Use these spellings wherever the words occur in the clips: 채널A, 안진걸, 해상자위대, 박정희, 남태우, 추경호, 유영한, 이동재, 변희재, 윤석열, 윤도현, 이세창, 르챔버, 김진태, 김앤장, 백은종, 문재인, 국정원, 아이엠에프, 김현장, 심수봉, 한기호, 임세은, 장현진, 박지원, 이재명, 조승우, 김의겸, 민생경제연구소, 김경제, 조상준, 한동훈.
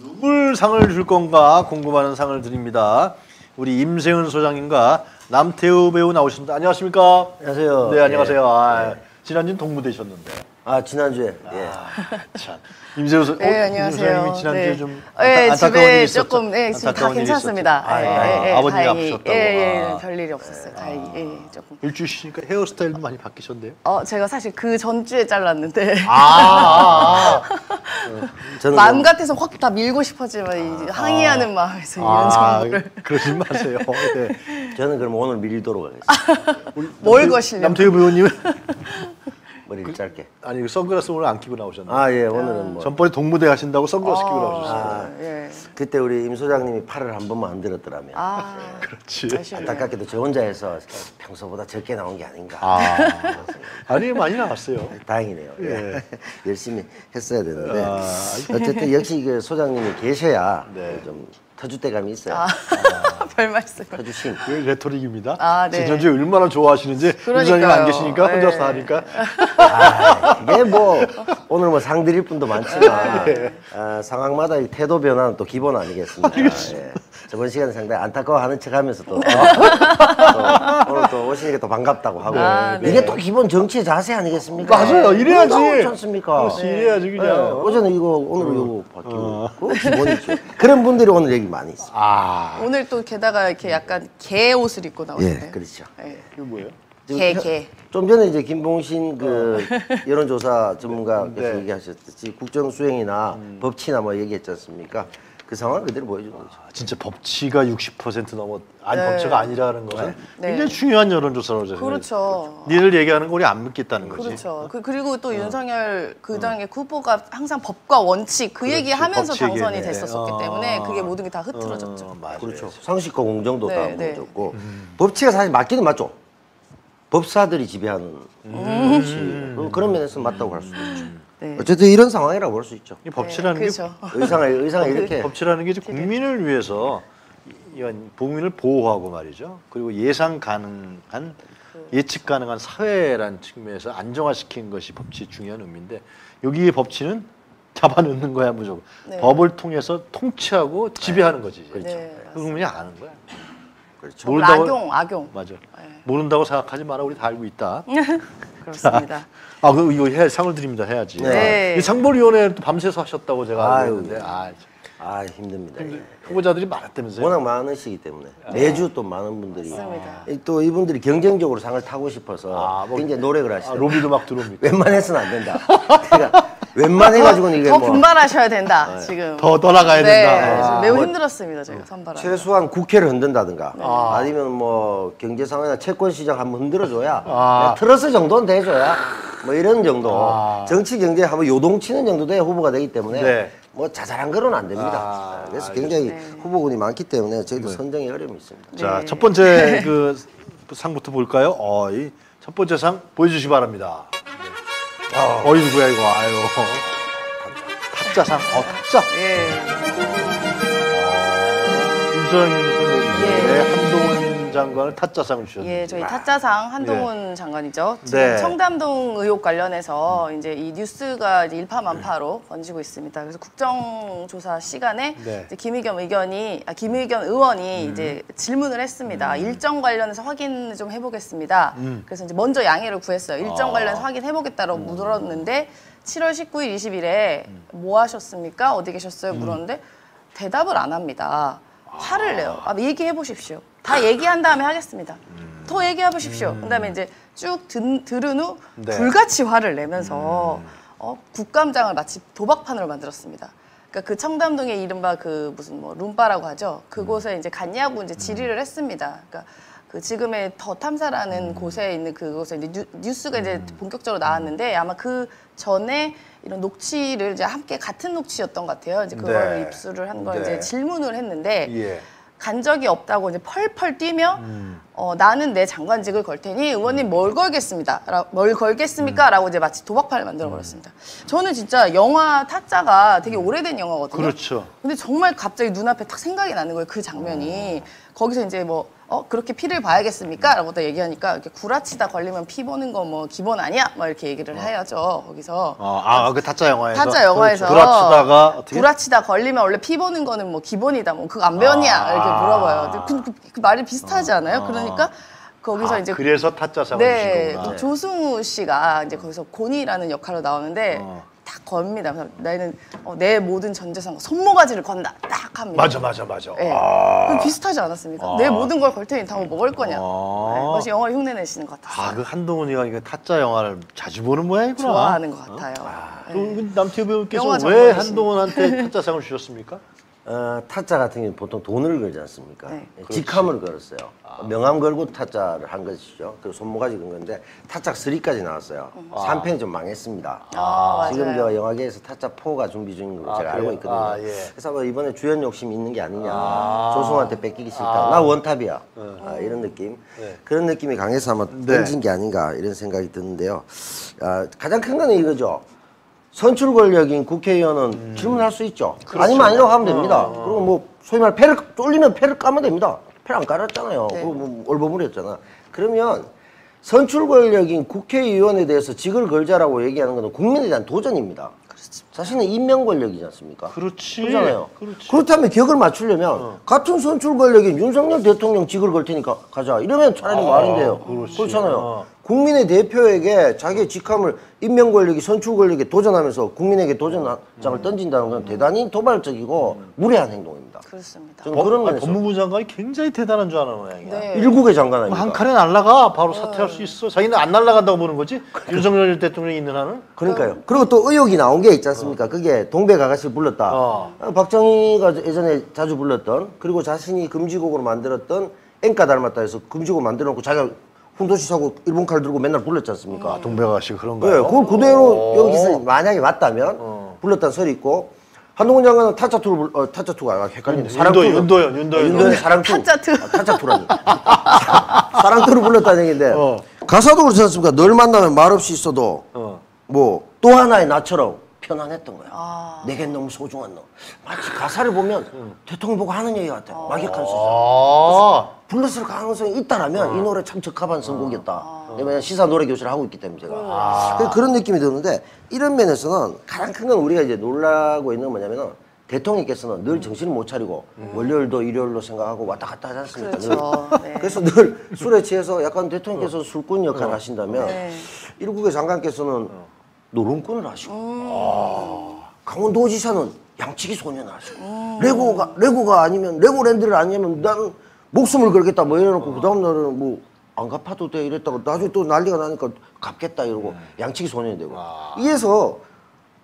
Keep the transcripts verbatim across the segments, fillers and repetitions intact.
누굴 상을 줄 건가 궁금하는 상을 드립니다. 우리 임세은 소장님과 남태우 배우 나오십니다. 안녕하십니까? 안녕하세요. 네, 안녕하세요. 예. 아, 예. 지난주는 동무되셨는데. 아, 지난주에. 아, 예. 참. 임세은 소, 네, 어, 안녕하세요. 소장님이 지난주에 네. 좀 안타, 네, 안타까운 집에 일이 조금, 네, 지금 다 괜찮습니다. 아, 예, 아, 예, 아버님이 다행히, 아프셨다고. 예, 예, 아. 별일이 없었어요. 아. 다행히. 예, 예, 조금. 일주일 쉬니까 헤어스타일도 많이 바뀌셨네요. 어, 제가 사실 그 전주에 잘랐는데. 아. 아. 마음 같아서 확 다 밀고 싶었지만 아. 항의하는 마음에서 이런 아. 정보를. 그러지 마세요. 네. 저는 그럼 오늘 밀도록 하겠습니다. 뭘 거실래요? 남태우 배우님은? 머리를 그, 짧게. 아니, 선글라스 오늘 안 끼고 나오셨나요? 아, 예, 오늘은 뭐. 전번에 동무대 하신다고 선글라스 어, 끼고 나오셨어요. 아, 예. 그때 우리 임 소장님이 팔을 한 번만 안 들었더라면. 아, 예. 그렇지. 아쉽네요. 안타깝게도 저 혼자 해서 평소보다 적게 나온 게 아닌가. 아, 아니, 많이 나왔어요. 다행이네요. 예. 열심히 했어야 되는데. 아, 어쨌든 역시 그 소장님이 계셔야 네. 좀 터줏대감이 있어요. 아. 별 말씀을. 해주신 예, 레토릭입니다. 아, 네. 지난주에 얼마나 좋아하시는지 윤선이 안 계시니까 네. 혼자서 하니까. 아, 이게 뭐 오늘 뭐 상 드릴 분도 많지만 네. 아, 상황마다 이 태도 변화는 또 기본 아니겠습니까? 예. 저번 시간에 상당히 안타까워하는 척하면서 또, 아, 또 오늘 또 오시니까 또 반갑다고 하고 아, 네. 이게 또 기본 정치의 자세 아니겠습니까? 맞아요, 이래야지. 그렇지 않습니까? 네. 이래야지 그냥. 네. 어제는 이거 오늘 이거 바뀌고 어. 기본이죠. 그런 분들이 오늘 얘기 많이 있어요. 아. 오늘 또 게다가 이렇게 약간 개 옷을 입고 나오시네요. 예, 그렇죠. 예. 이게 뭐예요? 개, 개. 좀 전에 이제 김봉신 그 여론조사 전문가께서 네. 얘기하셨듯이 국정 수행이나 음. 법치나 뭐 얘기했지 않습니까? 그 상황 그대로 보여주는 거죠. 아, 진짜 법치가 육십 퍼센트 넘어, 아니 네. 법치가 아니라는 것은 네. 굉장히 중요한 여론조사로 제가. 그렇죠. 니들 얘기하는 거 우리 안 믿겠다는 거지. 그렇죠. 그, 그리고 또 어. 윤석열 그 당의 그 후보가 항상 법과 원칙 그 그렇죠. 얘기하면서 당선이 얘기네. 됐었기 어. 때문에 그게 모든 게 다 흐트러졌죠. 어, 맞아요. 그렇죠. 상식과 공정도 네, 다 무너졌고 네. 음. 법치가 사실 맞기는 맞죠. 법사들이 지배하는 음. 법치. 음. 그런 면에서 맞다고 할 수도 있죠. 네. 어쨌든 이런 상황이라고 볼 수 있죠. 이 법치라는 네, 그렇죠. 게 의상을 의상을 이렇게 법치라는 게 이제 국민을 위해서 이런 국민을 보호하고 말이죠. 그리고 예상 가능한 예측 가능한 사회라는 측면에서 안정화시키는 것이 법치의 중요한 의미인데 여기에 법치는 잡아넣는 거야 무조건. 네. 법을 통해서 통치하고 지배하는 거지. 네. 그렇죠. 네, 그 국민이 아는 거야. 그렇죠. 모른다고, 악용, 악용. 맞아. 네. 모른다고 생각하지 마라. 우리 다 알고 있다. 그렇습니다. 아, 그 이거 해, 상을 드립니다. 해야지. 네. 아, 상벌위원회 또 밤새서 하셨다고 제가 알고 있는데, 아, 아 힘듭니다. 힘들, 후보자들이 많았다면서요? 워낙 많으시기 때문에 아. 매주 또 많은 분들이 맞습니다. 또 이분들이 경쟁적으로 상을 타고 싶어서 아, 뭐, 굉장히 노력을 하시죠. 아, 로비도 막 들어옵니다. 웬만해서는 안 된다. 그러니까 웬만해가지고는 이게 더 뭐, 분발하셔야 된다. 네. 지금 더 떠나가야 네. 된다. 아. 매우 힘들었습니다. 제가 선발하는 최소한 국회를 흔든다든가 네. 아. 아니면 뭐 경제 상황이나 채권 시장 한번 흔들어줘야 아. 트러스 정도는 돼줘야 뭐 이런 정도 아. 정치 경제 한번 요동치는 정도 돼야 후보가 되기 때문에 네. 뭐 자잘한 거는 안 됩니다. 아. 그래서 굉장히 네. 후보군이 많기 때문에 저희도 네. 선정에 어려움이 있습니다. 네. 자, 첫 번째 그 상부터 볼까요? 어, 이 첫 번째 상 보여주시기 바랍니다. 아, 어이구 뭐야 이거 아유 탁자상 어 탁자 예 윤소영 선생님의 한동훈 장관을 탁자상을 주셨네요. 예 저희 탁자상 한동훈 예. 장관이죠. 지금 네. 청담동 의혹 관련해서 이제 이 뉴스가 이제 일파만파로 네. 번지고 있습니다. 그래서 국정조사 시간에 네. 이제 김의겸 의견이 아, 김의겸 의원이 음. 이제 질문을 했습니다. 음. 일정 관련해서 확인 좀 해보겠습니다. 음. 그래서 이제 먼저 양해를 구했어요. 일정 아. 관련해서 확인해보겠다라고 음. 물었는데 칠월 십구일, 이십일에 음. 뭐 하셨습니까? 어디 계셨어요? 음. 물었는데 대답을 안 합니다. 화를 내요. 아, 얘기해 보십시오. 다 얘기한 다음에 하겠습니다. 음. 더 얘기해 보십시오. 음. 그다음에 이제 쭉 든, 들은 후 네. 불같이 화를 내면서 음. 어, 국감장을 마치 도박판으로 만들었습니다. 그러니까 그 청담동의 이른바 그 무슨 뭐 룸바라고 하죠. 그곳에 음. 이제 갔냐고 이제 질의를 했습니다. 그러니까 그 지금의 더 탐사라는 음. 곳에 있는 그곳에 이제 뉴, 뉴스가 이제 본격적으로 나왔는데 아마 그 전에 이런 녹취를 이제 함께 같은 녹취였던 것 같아요. 이제 그걸 네. 입수를 한 걸 네. 이제 질문을 했는데 예. 간 적이 없다고 이제 펄펄 뛰며 음. 어, 나는 내 장관직을 걸 테니 의원님 뭘 걸겠습니다. 라, 뭘 걸겠습니까? 라고 이제 마치 도박판을 만들어버렸습니다. 저는 진짜 영화 타짜가 되게 오래된 영화거든요. 그렇죠. 근데 정말 갑자기 눈앞에 딱 생각이 나는 거예요. 그 장면이. 어. 거기서 이제 뭐, 어, 그렇게 피를 봐야겠습니까? 라고 다 얘기하니까 이렇게 구라치다 걸리면 피 보는 거 뭐 기본 아니야? 막 이렇게 얘기를 해야죠. 거기서. 어, 아, 그 타짜 영화에서? 타짜 영화에서. 구라치다가 어떻게? 구라치다 걸리면 원래 피 보는 거는 뭐 기본이다. 뭐 그거 안 배웠냐? 아, 이렇게 물어봐요. 그, 그, 그, 그 말이 비슷하지 않아요? 아, 그러니까 거기서 아, 이제. 그래서 타짜상을 네, 주시구나. 조승우 씨가 이제 거기서 고니라는 역할로 나오는데. 어. 딱 겁니다. 나는 내 모든 전 재산 손모가지를 건다. 딱 합니다. 맞아, 맞아, 맞아. 네. 아 비슷하지 않았습니까? 아 내 모든 걸 걸 테니 다 뭐 먹을 거냐. 아 네. 그것이 영화 흉내 내시는 것 같아요. 아, 그 한동훈이가 이거 타짜 영화를 자주 보는 모양이구나. 좋아하는 것 같아요. 어? 아 네. 그럼 남태우 배우께서 왜 한동훈한테 타짜상을 주셨습니까? 어, 타짜 같은 경우는 보통 돈을 걸지 않습니까? 네. 직함을 걸었어요. 아. 명함 걸고 타짜를 한 것이죠. 그리고 손모가지 건 건데 타짜 삼까지 나왔어요. 아. 삼 편이 좀 망했습니다. 아, 지금 맞아요. 저 영화계에서 타짜 사가 준비 중인 걸로 아, 제가 그래요? 알고 있거든요. 아, 예. 그래서 뭐 이번에 주연 욕심이 있는 게 아니냐. 아. 조승우한테 뺏기기 싫다. 아. 나 원탑이야. 네. 아, 이런 느낌. 네. 그런 느낌이 강해서 아마 던진 네. 게 아닌가 이런 생각이 드는데요. 아, 가장 큰 건 이거죠. 선출 권력인 국회의원은 음. 질문할 수 있죠. 그렇죠. 아니면 아니라고 하면 됩니다. 어. 그리고 뭐 소위 말해 패를 쫄리면 패를 까면 됩니다. 패를 안 깔았잖아요. 네. 그리고 뭐 얼버무렸잖아. 그러면 선출 권력인 국회의원에 대해서 직을 걸자라고 얘기하는 건 국민에 대한 도전입니다. 그렇지. 사실은 임명 권력이지 않습니까? 그렇지. 그렇잖아요. 그렇지. 그렇다면 격을 맞추려면 어. 같은 선출 권력인 윤석열 대통령 직을 걸 테니까 가자. 이러면 차라리 말인데요. 아, 그렇잖아요. 어. 국민의 대표에게 자기의 직함을 임명 권력이 선출 권력에 도전하면서 국민에게 도전장을 음. 던진다는 건 대단히 도발적이고 음. 무례한 행동입니다. 그렇습니다. 저는 어, 그런 아니, 법무부 장관이 굉장히 대단한 줄 아는 모양이야. 네. 일국의 장관 아닙니까? 한 칸에 날라가 바로 사퇴할 수 있어. 자기는 안 날라간다고 보는 거지? 윤석열 대통령이 있는 한은? 그러니까요. 그리고 또 의혹이 나온 게 있지 않습니까? 어. 그게 동백 아가씨를 불렀다. 어. 박정희가 예전에 자주 불렀던 그리고 자신이 금지곡으로 만들었던 앵까 닮았다 해서 금지곡 만들어 놓고 자기가 혼도시 사고 일본 칼 들고 맨날 불렀지 않습니까? 아, 동백아가씨 그런가요? 네, 그걸 그대로 여기서 만약에 맞다면 어. 불렀다는 설이 있고 한동훈 장관은 타짜투를 어, 타짜투가 아, 헷갈리네. 사랑투 윤도현 윤도현 윤도현 사랑투 타짜투 아, 타짜투라니 사랑투를 불렀다는 얘기인데 어. 가사도 그렇지 않습니까? 널 만나면 말 없이 있어도 어. 뭐 또 하나의 나처럼 편안했던 거야. 아... 내겐 너무 소중한 너. 마치 가사를 보면 응. 대통령 보고 하는 얘기 같아. 아... 막역한 소설. 불렀을 가능성이 있다라면 아... 이 노래 참 적합한 선곡이었다. 아... 왜냐면 시사 노래 교실을 하고 있기 때문에 제가. 아... 그런 느낌이 드는데 이런 면에서는 가장 큰 건 우리가 이제 놀라고 있는 건 뭐냐면은 대통령께서는 늘 정신을 못 차리고 음. 월요일도 일요일로 생각하고 왔다 갔다 하지 않습니까? 그렇죠. 늘. 네. 그래서 늘 술에 취해서 약간 대통령께서 술꾼 역할을 어. 하신다면 네. 일국의 장관께서는 어. 노름꾼을 하시고 음. 아, 강원도지사는 양치기 소년을 하시고 음. 레고가 레고가 아니면 레고랜드를 아니면 나는 목숨을 걸겠다 뭐 이래놓고 어. 그 다음 날은 뭐 안 갚아도 돼 이랬다가 나중에 또 난리가 나니까 갚겠다 이러고 음. 양치기 소년이 되고 와. 이래서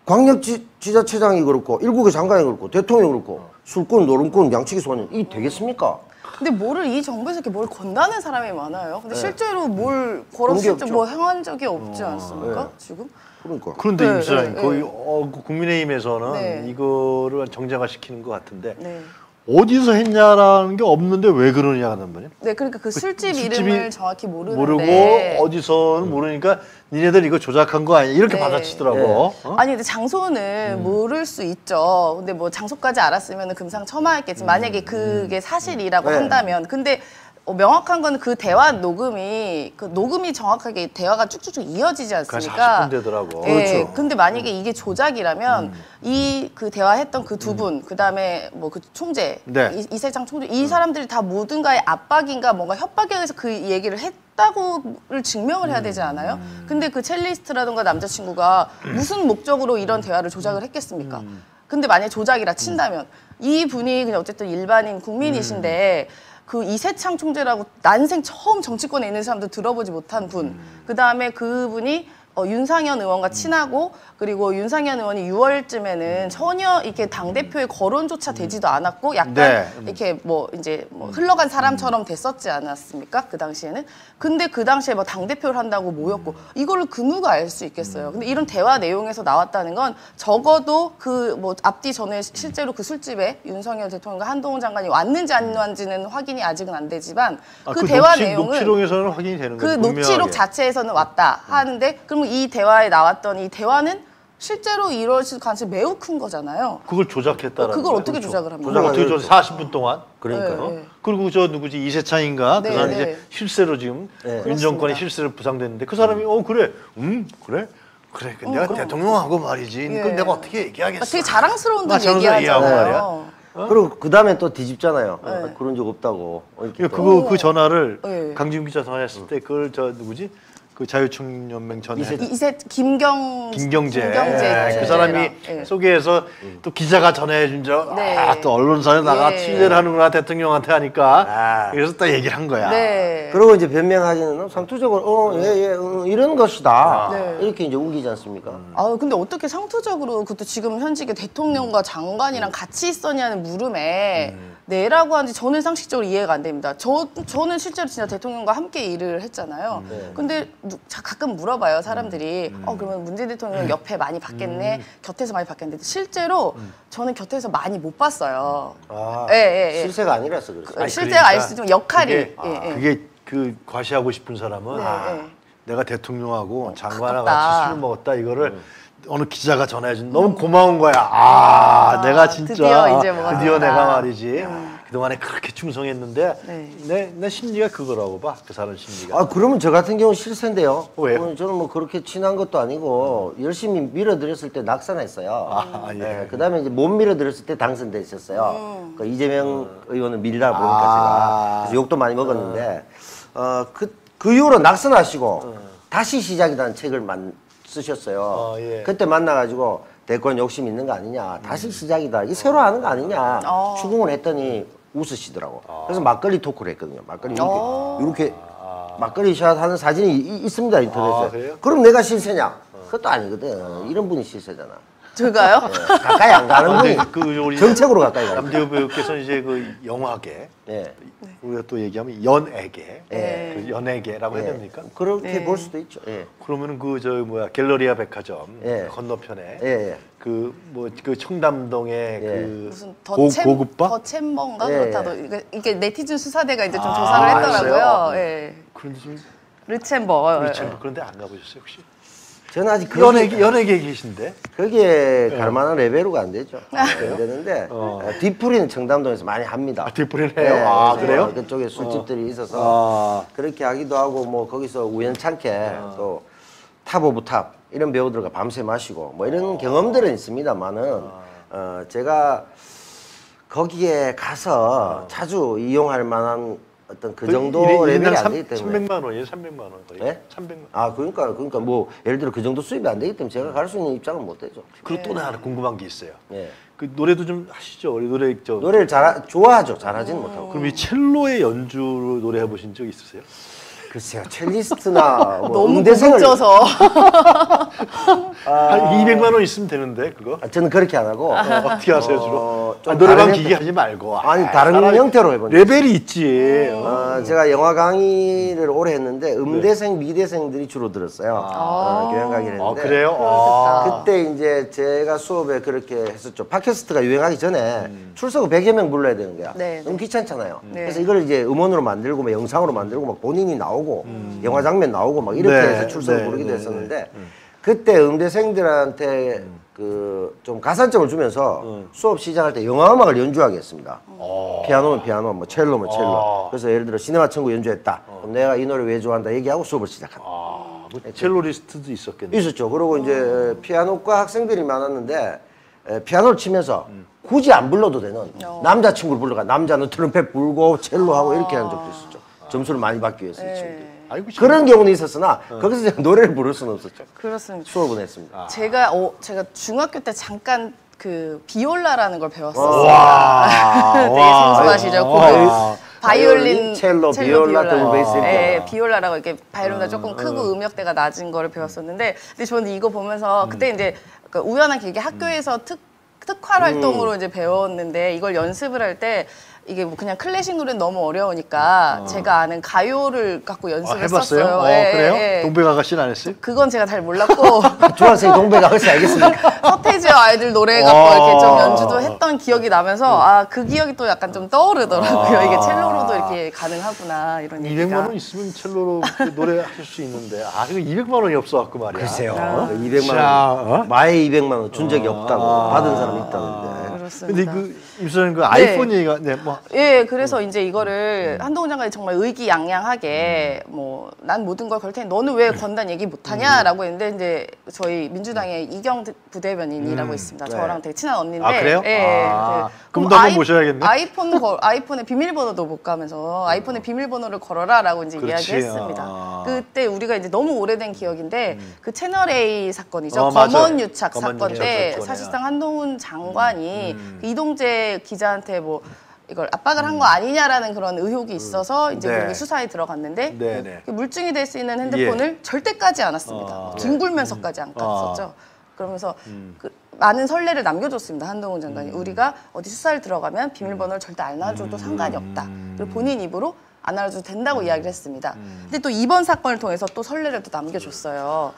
광역지자체장이 그렇고 일국의 장관이 그렇고 대통령이 그렇고 어. 술꾼 노름꾼 양치기 소년 이 되겠습니까? 근데 뭐를 이 정부에서 이렇게 뭘 건다는 사람이 많아요. 근데 네. 실제로 뭘 걸었을 때 뭐 행한 적이 없지 어. 않습니까? 네. 지금? 그러니까. 그런데 네, 임수장님 네, 거의 네. 어, 국민의힘에서는 네. 이거를 정쟁화시키는 것 같은데 네. 어디서 했냐라는 게 없는데 왜 그러냐 하는 말이에요. 네, 그러니까 그 술집, 그, 술집 이름을 정확히 모르는데 모르고 어디서는 음. 모르니까 니네들 이거 조작한 거 아니야 이렇게 네. 받아치더라고. 네. 어? 아니 근데 장소는 음. 모를 수 있죠. 근데 뭐 장소까지 알았으면 금상첨화했겠지. 음. 만약에 그게 사실이라고 네. 한다면 근데. 어, 명확한 건 그 대화 녹음이 그 녹음이 정확하게 대화가 쭉쭉쭉 이어지지 않습니까? 사십 분 되더라고. 예, 그렇죠. 근데 만약에 음. 이게 조작이라면 음. 이 그 대화했던 그 두 분, 음. 그다음에 뭐 그 총재, 네. 이, 이세창 총재 이 사람들이 다 모든가의 압박인가 뭔가 협박에 의해서 그 얘기를 했. 다고를 증명을 해야 되지 않아요? 음. 근데 그 첼리스트라든가 남자친구가 음. 무슨 목적으로 이런 대화를 조작을 했겠습니까? 음. 근데 만약에 조작이라 친다면 이 분이 그냥 어쨌든 일반인 국민이신데 음. 그 이세창 총재라고 난생 처음 정치권에 있는 사람도 들어보지 못한 분, 음. 그 다음에 그 분이 어, 윤상현 의원과 친하고 그리고 윤상현 의원이 유월쯤에는 전혀 이렇게 당 대표의 거론조차 되지도 않았고 약간 네. 이렇게 뭐 이제 뭐 흘러간 사람처럼 됐었지 않았습니까? 그 당시에는. 근데 그 당시에 뭐 당 대표를 한다고 모였고 이걸 그 누가 알 수 있겠어요. 근데 이런 대화 내용에서 나왔다는 건 적어도 그 뭐 앞뒤 전에 실제로 그 술집에 윤석열 대통령과 한동훈 장관이 왔는지 안 왔는지는 확인이 아직은 안 되지만 아, 그, 그 대화 녹취, 내용은 녹취록에서는 확인이 되는 거예요. 그 분명하게. 녹취록 자체에서는 왔다 하는데 그럼 이 대화에 나왔던 이 대화는 실제로 이루어질 가능성이 매우 큰 거잖아요. 그걸 조작했다라는. 그걸 어떻게 그렇죠. 조작을 합니까? 조작 어떻게 조작? 사십 분 동안. 그러니까요. 네, 네. 그리고 저 누구지 이세창인가 네, 그 사람 네. 이제 실세로 지금 네. 윤 정권의 실세로 부상됐는데 그 사람이 어 그래, 음 그래. 그래, 어, 내가 그럼. 대통령하고 말이지. 네. 그럼 내가 어떻게 얘기하겠어? 되게 자랑스러운 듯 얘기하잖아요. 어? 그리고 그 다음에 또 뒤집잖아요. 네. 그런 적 없다고. 그러니까 그거 그 전화를 네. 강지웅 기자 전화했을 때 그걸 저 누구지? 그 자유청년맹 전에 이세, 이세 김경 김경제, 김경제 예, 그 사람이 예. 소개해서 또 기자가 전해준 적, 네. 아, 또 언론사에 나가 예. 취재를 하는구나 대통령한테 하니까 아. 그래서 딱 얘기를 한 거야. 네. 그러고 이제 변명하지는 상투적으로 어, 예, 예, 음, 이런 것이다 네. 이렇게 이제 우기지 않습니까? 음. 아 근데 어떻게 상투적으로 그것도 지금 현직의 대통령과 장관이랑 같이 있었냐는 물음에. 음. 네라고 하는지 저는 상식적으로 이해가 안 됩니다. 저, 저는 실제로 진짜 대통령과 함께 일을 했잖아요. 네. 근데 가끔 물어봐요, 사람들이. 음. 어, 그러면 문재인 대통령 옆에 많이 봤겠네, 음. 곁에서 많이 봤겠는데 실제로 음. 저는 곁에서 많이 못 봤어요. 아, 예, 예, 예. 실세가 아니라서 그랬어요. 아니, 실세가 그러니까 아닐 수 있지만 역할이. 그게, 예, 예. 그게 그 과시하고 싶은 사람은 네, 아, 예. 내가 대통령하고 어, 장관하고 같이 술을 먹었다, 이거를. 음. 어느 기자가 전해준 너무 고마운 거야. 아, 아 내가 진짜 드디어, 이제 뭐 드디어 내가 말이지 아, 그동안에 그렇게 충성했는데 네. 내, 내 심리가 그거라고 봐. 그 사람 심리가. 아 그러면 저 같은 경우 실세인데요. 왜요? 저는 뭐 그렇게 친한 것도 아니고 음. 열심히 밀어드렸을 때 낙선했어요. 아, 예. 네, 그다음에 이제 못 밀어드렸을 때 당선돼 있었어요. 음. 그 이재명 음. 의원은 밀다 보니까 아. 제가 그래서 욕도 많이 먹었는데 음. 어, 그, 그 이후로 낙선하시고 음. 다시 시작이라는 책을 만 쓰셨어요. 어, 예. 그때 만나가지고 대권 욕심 있는 거 아니냐, 다시 음. 시작이다, 이게 새로 하는 거 아니냐 어. 추궁을 했더니 웃으시더라고. 어. 그래서 막걸리 토크를 했거든요. 막걸리 어. 이렇게, 이렇게 아. 막걸리 샷 하는 사진이 이, 있습니다 인터넷에. 아, 그럼 내가 실세냐? 어. 그것도 아니거든. 어. 이런 분이 실세잖아. 제가요? 네, 가까이 안 가는 분이 아, 그 정책으로 가까이 가요. 남태우 배우께서 이제 그 영화계, 네. 우리가 또 얘기하면 연예계, 네. 그 연예계라고 네. 해야 됩니까? 그렇게 네. 볼 수도 있죠. 네. 그러면은 그 저 뭐야 갤러리아 백화점 네. 건너편에 네. 그 뭐 그 청담동의 네. 그 무슨 더챔 고급바? 더챔버인가 네. 그렇다도 이게, 이게 네티즌 수사대가 이제 좀 아, 조사를 했더라고요. 예. 그런데 좀 르챔버. 르챔버 그런데 안 가보셨어요 혹시? 저는 아직 연예계, 연예계 계신데? 거기에 갈 만한 네. 레벨로가 안 되죠. 안 되는데 어. 뒷풀이는 청담동에서 많이 합니다. 아, 뒷풀이를 해요? 네, 아, 그래요? 그쪽에 술집들이 어. 있어서 아. 그렇게 하기도 하고 뭐 거기서 우연찮게 아. 또 탑 오브 탑 이런 배우들과 밤새 마시고 뭐 이런 아. 경험들은 있습니다만은 아. 어, 제가 거기에 가서 아. 자주 이용할 만한 어떤 그 정도 레벨이 안 되기 때문에 삼백만 원이에요 삼백만 원 거의 네? 삼백만 원. 아 그러니까 그러니까 뭐 예를 들어 그 정도 수입이 안 되기 때문에 제가 갈 수 있는 입장은 못 되죠. 그리고 네. 또 하나 궁금한 게 있어요. 네. 그 노래도 좀 하시죠. 우리 노래 저 노래를 잘 좋아하죠. 잘하진 못하고. 그럼 이 첼로의 연주로 노래해 보신 적 있으세요? 글쎄요, 첼리스트나 뭐 음대생을 쪄서 한 이백만 원 있으면 되는데 그거? 아, 저는 그렇게 안 하고 어, 어떻게 하세요 주로? 어, 아, 노래방 기기 하지 말고 아니 아이, 다른 사람이, 형태로 해보는 레벨이 있지. 어, 어. 제가 영화 강의를 오래 했는데 음대생, 네. 미대생들이 주로 들었어요. 아. 어, 교양 강의를 했는데 아, 그래요? 아. 그때 이제 제가 수업에 그렇게 했었죠. 팟캐스트가 유행하기 전에 음. 출석을 백여 명 불러야 되는 거야. 네. 너무 귀찮잖아요. 네. 그래서 이걸 이제 음원으로 만들고 막 영상으로 만들고 막 본인이 나오고 음. 영화 장면 나오고 막 이렇게 네, 해서 출석을 네, 부르기도 네, 했었는데 네, 네. 그때 음대생들한테 음. 그 좀 가산점을 주면서 음. 수업 시작할 때 영화 음악을 연주하게 했습니다. 음. 피아노면 피아노, 뭐 첼로면 첼로. 아. 그래서 예를 들어 시네마 천국 연주했다. 어. 그럼 내가 이 노래 왜 좋아한다 얘기하고 수업을 시작한다. 아, 뭐 첼로리스트도 있었겠네요. 있었죠. 그리고 이제 음. 피아노과 학생들이 많았는데 피아노를 치면서 음. 굳이 안 불러도 되는 어. 남자친구를 불러가 남자는 트럼펫 불고 첼로 하고 아. 이렇게 한 적도 있었죠. 점수를 많이 받기 위해서 이 친구들. 그런 경우는 있었으나 어. 거기서 제가 노래를 부를 수는 없었죠. 그렇습니다. 수업은 했습니다. 아. 제가 어, 제가 중학교 때 잠깐 그 비올라라는 걸 배웠었어요. 되게 생소하시죠? 바이올린, 첼로, 첼로 비올라, 비올라. 네, 비올라라고 이렇게 바이올린가 음, 조금 크고 음. 음역대가 낮은 거를 배웠었는데, 근데 저는 이거 보면서 그때 이제 우연한 계기 학교에서 음. 특 특활 음. 활동으로 이제 배웠는데, 이걸 연습을 할 때 이게 뭐 그냥 클래식으로는 너무 어려우니까 어. 제가 아는 가요를 갖고 연습을 했었어요. 아, 어, 예, 그래요? 예. 동백 아가씨는 안 했어요? 그건 제가 잘 몰랐고. 좋아하세요, 동백 아가씨 알겠습니까? 서태지와 아이들 노래 갖고 어. 이렇게 좀 연주도 했던 기억이 나면서 아, 그 기억이 또 약간 좀 떠오르더라고요. 아. 이게 첼로로도 이렇게 가능하구나 이런 얘기가. 이백만 원 있으면 첼로로 노래 하실 수 있는데, 아 이거 이백만 원이 없어갖고 말이야. 글쎄요. 어? 이백만 원, 마에 이백만 원 준 적이 없다고 아. 받은 사람이 있다는데. 그런데 그 임수연 그 아이폰 네. 얘기가 네 뭐 예 그래서 음. 이제 이거를 한동훈 장관이 정말 의기양양하게 음. 뭐 난 모든 걸 걸 테니 너는 왜 건단 얘기 못하냐라고 했는데, 이제 저희 민주당의 이경 부대변인이라고 음. 있습니다. 네. 저랑 되게 친한 언니인데. 아 그래요? 예, 아. 네. 그럼 도 한번 모셔야겠네. 아이폰 걸 아이폰의 비밀번호도 못 가면서 아이폰의 비밀번호를 걸어라라고 이제 그렇지. 이야기했습니다. 아. 그때 우리가 이제 너무 오래된 기억인데 음. 그 채널 A 사건이죠. 어, 검언 유착 사건인데 사실상 한동훈 장관이 음. 음. 그 이동재 기자한테 뭐 이걸 압박을 한 거 아니냐라는 그런 의혹이 있어서 이제 네. 수사에 들어갔는데 네. 그 물증이 될 수 있는 핸드폰을 예. 절대 까지 않았습니다. 아, 뒹굴면서까지 안 깠었죠. 아. 그러면서 음. 그 많은 선례를 남겨줬습니다. 한동훈 장관이 음. 우리가 어디 수사를 들어가면 비밀번호를 절대 안 알려줘도 음. 상관이 없다. 그리고 본인 입으로 안 알려줘도 된다고 음. 이야기를 했습니다. 음. 근데 또 이번 사건을 통해서 또 선례를 또 남겨줬어요.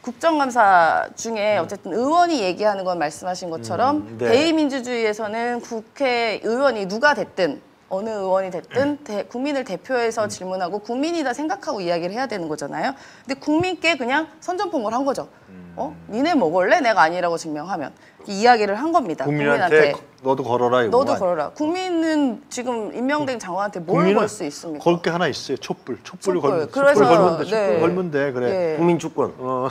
국정감사 중에 어쨌든 의원이 얘기하는 건 말씀하신 것처럼 음, 네. 대의민주주의에서는 국회의원이 누가 됐든 어느 의원이 됐든 대, 국민을 대표해서 음. 질문하고 국민이다 생각하고 이야기를 해야 되는 거잖아요. 근데 국민께 그냥 선전포고를 한 거죠. 음. 어? 니네 먹을래? 내가 아니라고 증명하면. 이야기를 한 겁니다. 국민한테, 국민한테 너도 걸어라 이거. 너도 걸어라. 국민은 지금 임명된 장관한테 뭘 걸 수 있습니까? 걸 게 하나 있어요. 촛불. 촛불을 촛불. 걸면 그래서 촛불 걸면 돼. 촛불 네. 걸면 돼. 그래. 네. 국민 주권. 어.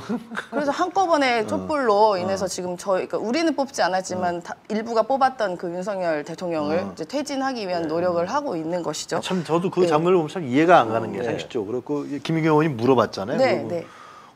그래서 한꺼번에 촛불로 어. 인해서 지금 저희 그러니까 우리는 뽑지 않았지만 어. 다, 일부가 뽑았던 그 윤석열 대통령을 어. 이제 퇴진하기 위한 노력을 네. 하고 있는 것이죠. 참 저도 그 장면을 네. 보면 참 이해가 안 가는 게 네. 상식적으로. 그 김의겸 의원이 물어봤잖아요. 네. 네.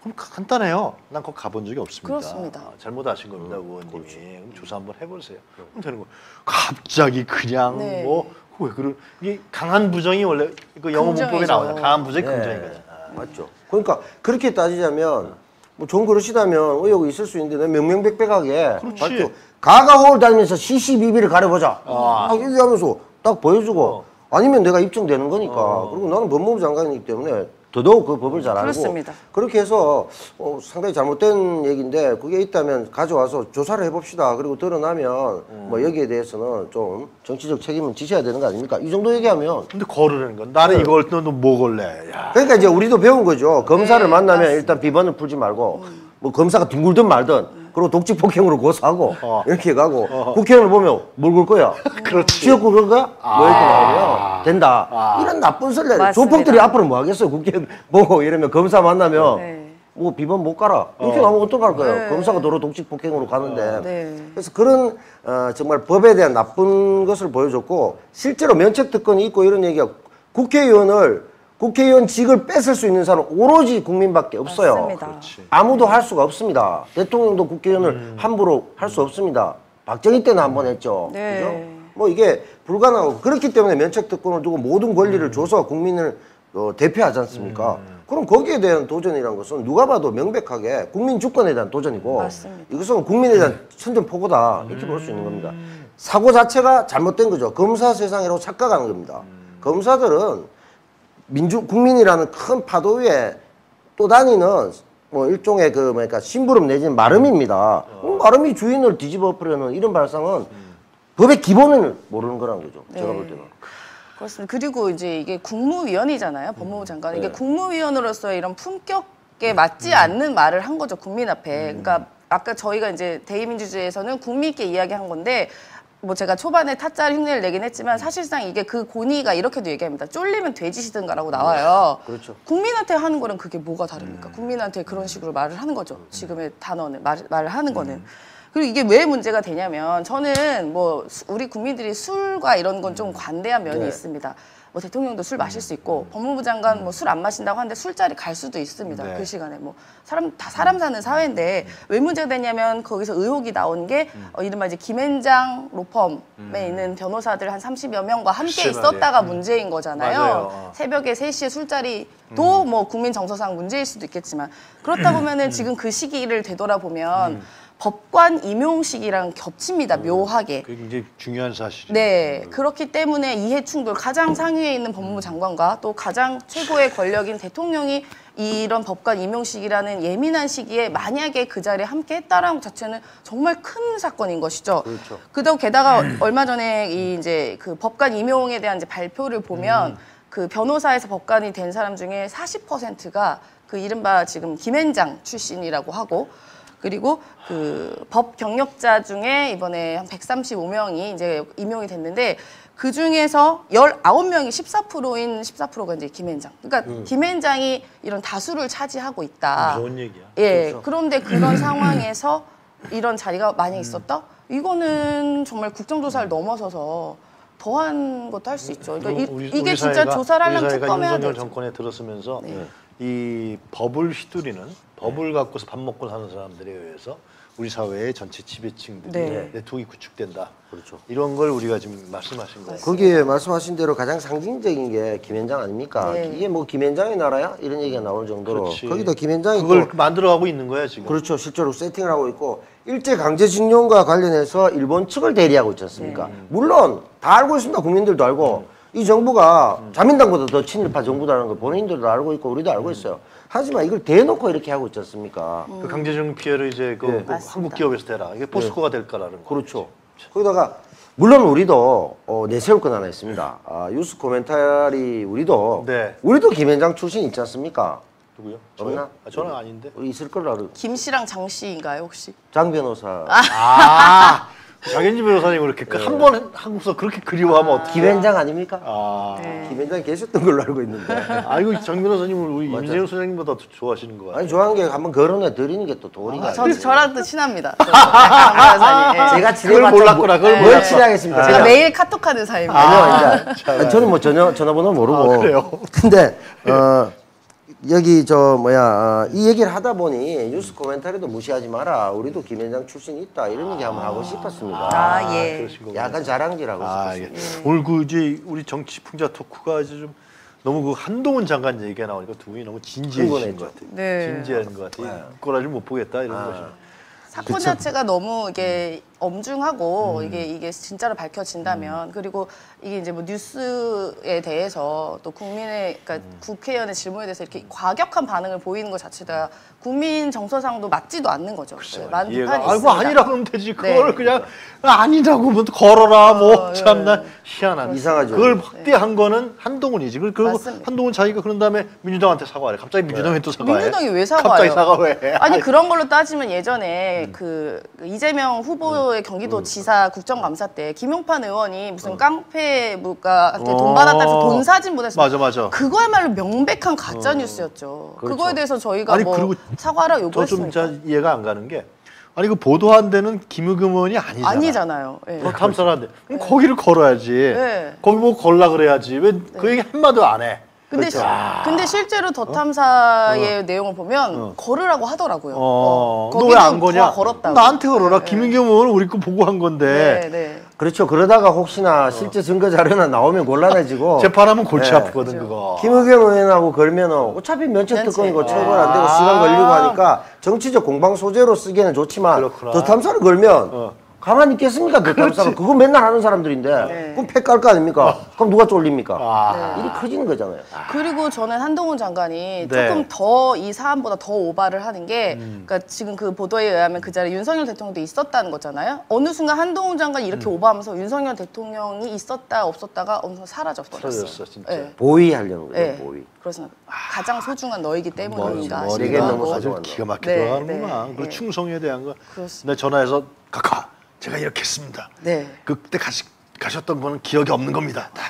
그럼 간단해요. 난 거기 가본 적이 없습니다. 그렇습니다. 아, 잘못 아신 겁니다, 음, 의원님이. 그럼 조사 한번 해보세요. 그럼 되는 거예요. 갑자기 그냥 네. 뭐 왜 그런 이게 강한 부정이 원래 그 영어 문법에 나오잖아. 강한 부정이 네. 긍정이거든요. 아, 맞죠. 그러니까 그렇게 따지자면 뭐 좀 그러시다면 의혹이 있을 수 있는데 명명백백하게 그렇지. 맞죠. 가가호흡을 다니면서 씨씨비비를 가려보자. 아. 막 얘기하면서 딱 보여주고 어. 아니면 내가 입증되는 거니까. 어. 그리고 나는 법무부 장관이기 때문에. 더더욱 그 법을 잘 알고 그렇습니다. 그렇게 해서 어, 상당히 잘못된 얘기인데 그게 있다면 가져와서 조사를 해봅시다. 그리고 드러나면 음. 뭐 여기에 대해서는 좀 정치적 책임은 지셔야 되는 거 아닙니까? 이 정도 얘기하면 근데 거르는 건 나는 네. 이걸 또 뭐 걸래. 야. 그러니까 이제 우리도 배운 거죠. 검사를 네, 만나면 맞습니다. 일단 비번을 풀지 말고 음. 뭐 검사가 뒹굴든 말든 음. 그리고 독직 폭행으로 고소하고 어. 이렇게 가고 어. 국회의원을 보면 뭘 걸 거야? 그렇지. 지역구 그런 거야? 아. 뭐 이렇게 나오면 된다. 아. 이런 나쁜 설레. 조폭들이 앞으로 뭐 하겠어요? 국회의원 보고 이러면 검사 만나면 네. 뭐 비번 못 가라. 이렇게 어. 나오면 어떡할 거예요? 네. 검사가 도로 독직 폭행으로 가는데. 어. 네. 그래서 그런 어, 정말 법에 대한 나쁜 것을 보여줬고 실제로 면책 특권이 있고 이런 얘기가 국회의원을 국회의원직을 뺏을 수 있는 사람은 오로지 국민밖에 없어요. 아무도 할 수가 없습니다. 대통령도 국회의원을 음. 함부로 할 수 없습니다. 박정희 때는 한 번 했죠. 네. 그죠? 뭐 이게 불가능하고 그렇기 때문에 면책특권을 두고 모든 권리를 음. 줘서 국민을 어, 대표하지 않습니까? 음. 그럼 거기에 대한 도전이라는 것은 누가 봐도 명백하게 국민 주권에 대한 도전이고 맞습니다. 이것은 국민에 대한 음. 선전포고다 이렇게 음. 볼 수 있는 겁니다. 사고 자체가 잘못된 거죠. 검사 세상이라고 착각하는 겁니다. 음. 검사들은 민주 국민이라는 큰 파도 위에 떠다니는 뭐 일종의 그 뭐니까 심부름 내지는 마름입니다. 어. 마름이 주인을 뒤집어엎으려는 이런 발상은 음. 법의 기본을 모르는 거란 거죠. 네. 제가 볼 때는. 그렇습니다. 그리고 이제 이게 국무위원이잖아요. 법무부 장관. 음. 이게 네. 국무위원으로서 이런 품격에 맞지 음. 않는 말을 한 거죠. 국민 앞에. 음. 그러니까 아까 저희가 이제 대의민주주의에서는 국민께 이야기한 건데. 뭐 제가 초반에 타짜를 흉내를 내긴 했지만 사실상 이게 그 고니가 이렇게도 얘기합니다. 쫄리면 돼지시든가라고 나와요. 그렇죠. 국민한테 하는 거랑 그게 뭐가 다릅니까? 음. 국민한테 그런 식으로 말을 하는 거죠. 지금의 단어는 말, 말을 하는 거는. 음. 그리고 이게 왜 문제가 되냐면 저는 뭐 우리 국민들이 술과 이런 건 좀 관대한 면이 네. 있습니다. 뭐 대통령도 술 마실 수 있고 법무부 장관 뭐 술 안 마신다고 하는데 술자리 갈 수도 있습니다. 네. 그 시간에 뭐 사람 다 사람 사는 사회인데 왜 문제가 되냐면 거기서 의혹이 나온 게 어, 이른바 이제 김앤장 로펌에 음. 있는 변호사들 한 삼십여 명과 함께 있었다가 네. 문제인 거잖아요. 맞아요. 새벽에 세 시에 술자리도 음. 뭐 국민 정서상 문제일 수도 있겠지만 그렇다 보면은 음. 지금 그 시기를 되돌아보면 음. 법관 임용 시기랑 겹칩니다. 음, 묘하게. 그게 굉장히 중요한 사실이죠. 네, 음. 그렇기 때문에 이해 충돌, 가장 상위에 있는 법무부 장관과 또 가장 최고의 권력인 대통령이 이런 법관 임용 시기라는 예민한 시기에 만약에 그 자리에 함께 했다라는 것 자체는 정말 큰 사건인 것이죠. 그렇죠. 그다음 게다가 얼마 전에 이 이제 그 법관 임용에 대한 이제 발표를 보면 음. 그 변호사에서 법관이 된 사람 중에 사십 퍼센트가 그 이른바 지금 김앤장 출신이라고 하고. 그리고 그 법 경력자 중에 이번에 한 백삼십오 명이 이제 임용이 됐는데 그 중에서 열아홉 명이 십사 퍼센트인 십사 퍼센트가 이제 김앤장. 그러니까 음. 김앤장이 이런 다수를 차지하고 있다. 무서운 얘기야. 예. 그렇죠. 그런데 그런 상황에서 이런 자리가 많이 있었다? 이거는 정말 국정조사를 넘어서서 더한 것도 할 수 있죠. 그러니까 우리, 이, 이게 진짜 사회가, 조사를 하려면 특검해야 되죠. 윤석열 정권에 들었으면서 네. 이 법을 휘두르는 법을 갖고서 밥 먹고 사는 사람들에 의해서 우리 사회의 전체 지배층들이 네. 네트워크가 구축된다. 그렇죠. 이런 걸 우리가 지금 말씀하신 거예요. 거기에 말씀하신 대로 가장 상징적인 게 김현장 아닙니까? 네. 이게 뭐 김현장의 나라야? 이런 얘기가 나올 정도로. 그렇지. 거기다 김현장이 그걸 또 만들어가고 있는 거야 지금. 그렇죠. 실제로 세팅을 하고 있고 일제 강제징용과 관련해서 일본 측을 대리하고 있지 않습니까? 네. 물론 다 알고 있습니다. 국민들도 알고. 네. 이 정부가 음. 자민당보다 더 친일파 정부라는 걸 본인들도 알고 있고 우리도 알고 음. 있어요. 하지만 이걸 대놓고 이렇게 하고 있지 않습니까? 음. 그 강제징용 피해를 이제 그 네. 한국 기업에서 대라. 이게 포스코가 네. 될 거라는 그렇죠. 거겠지. 거기다가 물론 우리도 어, 내세울 건 하나 있습니다. 아, 뉴스 코멘터리 우리도 네. 우리도 김현장 출신 있지 않습니까? 누구요? 없나? 아, 저는 아닌데. 우리 있을 걸로 알고. 김 씨랑 장 씨인가요 혹시? 장 변호사. 아. 장현진 변호사님 그렇게 네. 한 번 한국서 그렇게 그리워하면 아, 어떻게? 김앤장 아닙니까? 아, 네. 김앤장 계셨던 걸로 알고 있는데. 아이고 장 변호사님을 우리 임세윤 소장님보다 더 좋아하시는 거 같아요. 아니 좋아하는 게 한번 거론해 드리는 게 또 도리가. 아, 저 저랑 또 친합니다. 저, 아, 네. 제가 친해봤자 몰랐구나. 그걸 네. 뭘 친하겠습니까? 제가 매일 카톡하는 사이입니다. 아니요, 아니, 저는 뭐 전혀 전화번호 모르고. 아, 그래요? 근데 어. 여기 저 뭐야 이 얘기를 하다 보니 뉴스 코멘터리도 무시하지 마라. 우리도 김앤장 출신이 있다 이런 얘기 한번 하고 싶었습니다. 아, 예. 약간 자랑질하고 아, 싶었습니다. 예. 예. 오늘 그 이제 우리 정치 풍자 토크가 이제 좀 너무 그 한동훈 장관 얘기가 나오니까 두 분이 너무 진지해지신 것 같아요. 네. 진지한 것 같아요. 꼬라지 못 보겠다 이런 아. 것이. 사건 그쵸? 자체가 너무 이게 엄중하고 음. 이게 이게 진짜로 밝혀진다면 음. 그리고 이게 이제 뭐 뉴스에 대해서 또 국민의 그러니까 음. 국회의원의 질문에 대해서 이렇게 과격한 반응을 보이는 것 자체가 국민 정서상도 맞지도 않는 거죠. 글쎄요, 네, 많은 비판이 있습니다. 아이고 아니라면 되지 그걸 네. 그냥 아니라고 뭐 걸어라 뭐 어, 참나 예. 희한한 이상하죠. 그걸 확대한 네. 거는 한동훈이지. 그리고 맞습니다. 한동훈 자기가 그런 다음에 민주당한테 사과하래. 갑자기 민주당이 네. 또 사과해. 민주당이 왜 사과해요? 갑자기 사과해. 아니 그런 걸로 따지면 예전에 그 이재명 후보의 음. 경기도지사 음. 국정감사 때 김용판 의원이 무슨 음. 깡패부가한테 돈 받았다면서 돈 사진 보냈어요. 맞아 맞아. 그거야말로 명백한 가짜 음. 뉴스였죠. 그렇죠. 그거에 대해서 저희가 아니, 뭐 사과라 요구했습니다. 저 좀 이해가 안 가는 게 아니 그 보도한 데는 김의겸 의원이 아니잖아. 아니잖아요. 그 탐사한데 그럼 네. 거기를 걸어야지. 네. 거기 뭐 걸라 그래야지. 왜 그 네. 얘기 한마디도 안 해? 근데, 그렇죠. 시, 근데 실제로 더 탐사의 어? 내용을 보면 어. 걸으라고 하더라고요. 어. 어. 너 왜 안 거냐? 걸었다고. 나한테 걸어라. 네. 김의겸 의원은 우리 거 보고 한 건데. 네, 네. 그렇죠. 그러다가 혹시나 실제 증거 자료나 나오면 곤란해지고. 재판하면 골치 네. 아프거든 그렇죠. 그거. 김의겸 의원하고 걸면 어차피 면책 특권이 고 처벌 안 되고 시간 걸리고 하니까 정치적 공방 소재로 쓰기에는 좋지만 그렇구나. 더 탐사를 걸면. 어. 가만히 있겠습니까? 그 감사가 그거 맨날 하는 사람들인데 네. 그럼 패 깔 거 아닙니까? 어. 그럼 누가 쫄립니까? 아. 네. 일이 커지는 거잖아요. 그리고 저는 한동훈 장관이 네. 조금 더 이 사안보다 더 오바를 하는 게 음. 그러니까 지금 그 보도에 의하면 그 자리에 윤석열 대통령도 있었다는 거잖아요. 어느 순간 한동훈 장관이 이렇게 음. 오바하면서 윤석열 대통령이 있었다 없었다가 엄청 사라졌더라고요. 사라졌어 진짜. 네. 보위하려는 거죠. 네. 보위. 그래서 아. 가장 소중한 너이기 때문이다. 머리에 너무 가져간다. 기가 막히게 하는구나. 네. 네. 그 충성에 대한 거. 그렇습니다. 내 전화해서 가까. 제가 이렇게 했습니다. 네. 그때 가시, 가셨던 거는 기억이 없는 겁니다. 다.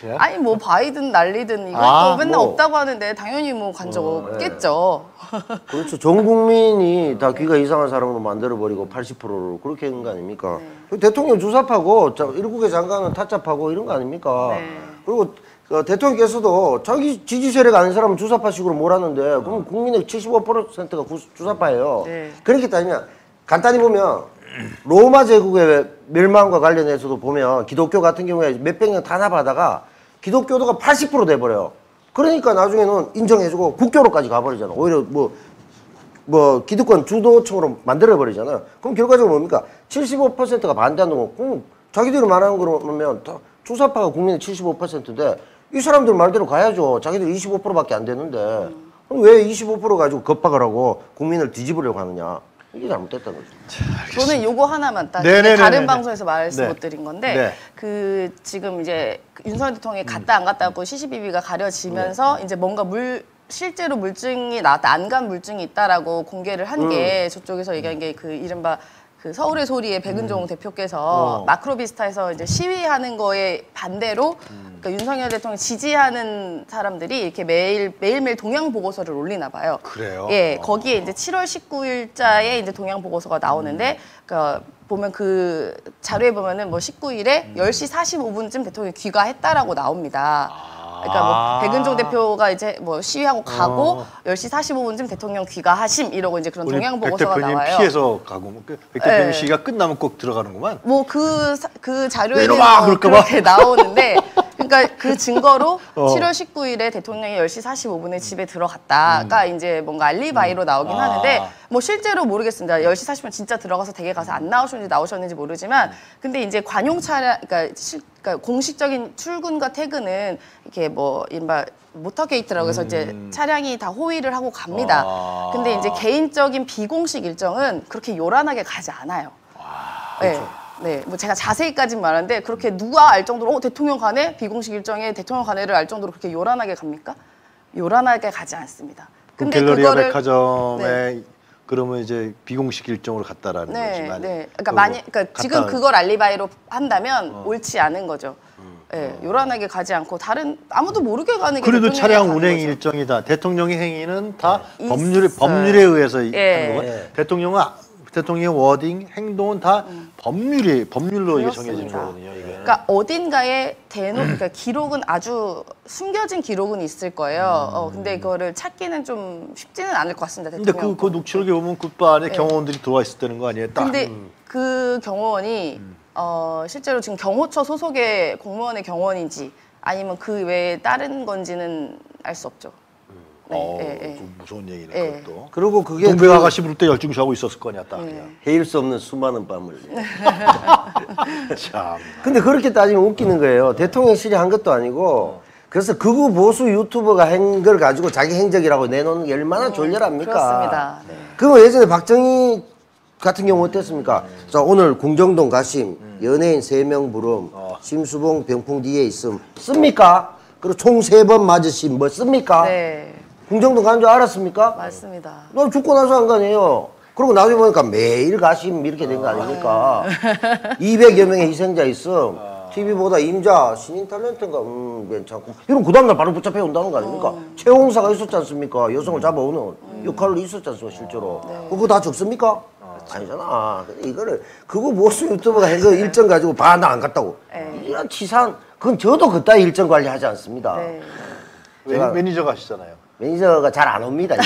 그래요? 아니 뭐 바이든 난리든 이거 아, 맨날 뭐. 없다고 하는데 당연히 뭐 간 적 어, 없겠죠. 네. 그렇죠. 전 국민이 다 귀가 이상한 사람으로 만들어버리고 팔십 퍼센트로 그렇게 한 거 아닙니까? 네. 대통령 주삽하고 일국의 장관은 타짜파고 이런 거 아닙니까? 네. 그리고 그 대통령께서도 자기 지지 세력 아닌 사람은 주사파식으로 몰았는데 그럼 국민의 칠십오 퍼센트가 구, 주사파예요. 네. 그렇게 따지면 간단히 보면 로마 제국의 멸망과 관련해서도 보면 기독교 같은 경우에 몇백 년 탄압하다가 기독교도가 팔십 퍼센트 돼버려요. 그러니까 나중에는 인정해주고 국교로까지 가버리잖아. 오히려 뭐, 뭐 기득권 주도층으로 만들어버리잖아요. 그럼 결과적으로 뭡니까? 칠십오 퍼센트가 반대한다고. 그럼 자기들이 말하는 거로 보면 다 주사파가 국민의 칠십오 퍼센트인데 이 사람들 말대로 가야죠. 자기들 이십오 퍼센트밖에 안 되는데 음. 그럼 왜 이십오 퍼센트 가지고 겁박을 하고 국민을 뒤집으려고 하느냐. 이게 잘못됐다는 거죠. 저는 요거 하나만 딱 네네네네네. 다른 방송에서 말씀 네. 못 드린 건데 네. 그 지금 이제 윤석열 대통령이 갔다 안 갔다고 시시비비가 가려지면서 네. 이제 뭔가 물 실제로 물증이 나왔다 안 간 물증이 있다라고 공개를 한 게 음. 저쪽에서 얘기한 게 그 이른바 그 서울의 소리의 백은종 음. 대표께서 어. 마크로비스타에서 이제 시위하는 거에 반대로 음. 그러니까 윤석열 대통령 지지하는 사람들이 이렇게 매일 매일매일 동향 보고서를 올리나 봐요. 그래요? 예, 어. 거기에 이제 칠월 십구일자에 이제 동향 보고서가 나오는데 음. 그러니까 보면 그 자료에 보면은 뭐 십구일에 음. 열 시 사십오 분쯤 대통령이 귀가했다라고 나옵니다. 아. 그러니까 뭐 백은종 대표가 이제 뭐 시위하고 가고 어. 열 시 사십오 분쯤 대통령 귀가하심 이러고 이제 그런 동향 보고서가 나와요. 백 대표님 피해서 가고 백 대표님 네. 시위가 끝나면 꼭 들어가는구만. 뭐 그 그 자료에는 뭐 그렇게 나오는데 그러니까 그 증거로 어. 칠월 십구일에 대통령이 열 시 사십오 분에 집에 들어갔다가 음. 이제 뭔가 알리바이로 음. 나오긴 아. 하는데 뭐 실제로 모르겠습니다. 열 시 사십 분 진짜 들어가서 댁에 가서 안 나오셨는지 나오셨는지 모르지만 근데 이제 관용 차량 그러니까 실 그러니까 공식적인 출근과 퇴근은 이렇게 뭐 인바 모터게이트라고 해서 음. 이제 차량이 다 호위를 하고 갑니다. 아. 근데 이제 개인적인 비공식 일정은 그렇게 요란하게 가지 않아요. 아, 그렇죠. 네. 네, 뭐 제가 자세히까지는 말하는데 그렇게 누가 알 정도로 어, 대통령 가네? 비공식 일정에 대통령 가네를 알 정도로 그렇게 요란하게 갑니까? 요란하게 가지 않습니다. 근데 갤러리아 그거를... 백화점에 네. 그러면 이제 비공식 일정으로 갔다라는 네, 거지만 네. 그러니까 만약 그러니까 지금 갔다... 그걸 알리바이로 한다면 어. 옳지 않은 거죠. 음. 네, 요란하게 가지 않고 다른 아무도 모르게 가는 게 그래도 차량 운행 일정이다. 대통령의 행위는 다 네. 법률에 있어요. 법률에 의해서 네. 하는 거고 네. 대통령은 대통령의 워딩, 행동은 다 음. 법률이 법률로 이게 정해진 거거든요. 이게. 그러니까 어딘가에 대놓고 그러니까 기록은 아주 숨겨진 기록은 있을 거예요. 음. 어, 근데 그거를 찾기는 좀 쉽지는 않을 것 같습니다. 대통령. 근데 그, 그 녹취록에 보면 굿바에 네. 경호원들이 들어와 있었다는 거 아니에요? 딱. 근데 음. 그 경호원이 음. 어, 실제로 지금 경호처 소속의 공무원의 경호원인지 아니면 그 외에 다른 건지는 알 수 없죠. 네, 어, 네, 네. 좀 무서운 얘기네 네. 그것도. 그리고 그게 동백 아가씨 부를 때 열중시하고 있었을 거냐 딱 네. 그냥. 헤일 수 없는 수많은 밤을. 참. 근데 그렇게 따지면 웃기는 거예요. 대통령실이 한 것도 아니고 그래서 극우 보수 유튜버가 한 걸 가지고 자기 행적이라고 내놓는 게 얼마나 졸렬합니까? 그렇습니다. 네. 그럼 예전에 박정희 같은 경우 어땠습니까? 네. 자 오늘 공정동 가심, 음. 연예인 세 명 부름, 어. 심수봉 병풍 뒤에 있음 씁니까? 그리고 총 세 번 맞으신 뭐 씁니까? 네. 공정동 간 줄 알았습니까? 맞습니다. 너 죽고 나서 한 거 아니에요. 그리고 나중에 보니까 매일 가심 이렇게 된 거 아닙니까? 이백여 명의 희생자 있음. 티비보다 임자, 신인 탤런트인가? 음, 괜찮고. 이러면 그 다음날 바로 붙잡혀 온다는 거 아닙니까? 어. 최홍사가 있었지 않습니까? 여성을 잡아오는 음. 역할로 있었지 않습니까? 실제로. 네. 그거 다 죽습니까? 어. 아니잖아. 근데 이거를, 그거 모습 유튜버가 해서 네. 일정 가지고 봐, 나 안 갔다고. 네. 이런 치산, 그건 저도 그따위 일정 관리하지 않습니다. 네. 제가, 매니저가 하시잖아요. 매니저가 잘 안 옵니다.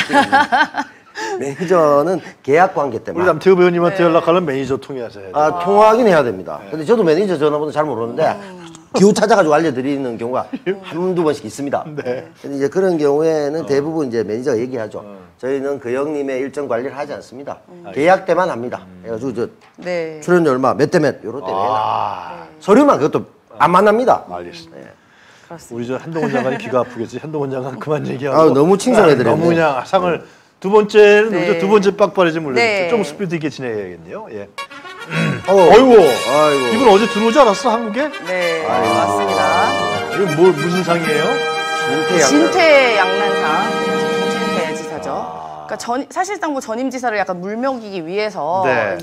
매니저는 계약 관계 때문에. 우리 남태우 배우님한테 네. 연락하려면 매니저 통해서 해야 돼요. 아, 통화하긴 해야 됩니다. 네. 근데 저도 매니저 전화번호 잘 모르는데 음. 기호 찾아가지고 알려드리는 경우가 음. 한두 번씩 있습니다. 네. 근데 이제 그런 경우에는 어. 대부분 이제 매니저가 얘기하죠. 어. 저희는 그 형님의 일정 관리를 하지 않습니다. 음. 계약 때만 합니다. 음. 그래가지고 저 네. 출연료 얼마, 몇 대 몇, 요럴 때 아. 네. 서류만 그것도 안 만납니다. 알겠습니다. 네. 그렇습니다. 우리 저 한동훈 장관이 귀가 아프겠지. 한동훈 장관 그만 얘기하고. 아, 너무 칭찬해드렸네. 너무 그냥 상을 네. 두 번째는 네. 두 번째 빡빡이 좀 올려주죠. 네. 좀 스피드 있게 진행해야겠네요. 예. 어, 어이구. 아이고. 이분 어제 들어오지 않았어 한국에? 네, 아이고. 맞습니다. 이게 뭐 무슨 상이에요? 진태, 진태 양난상. 김진태 지사죠. 아. 그러니까 전, 사실상 뭐 전임 지사를 약간 물먹이기 위해서. 네.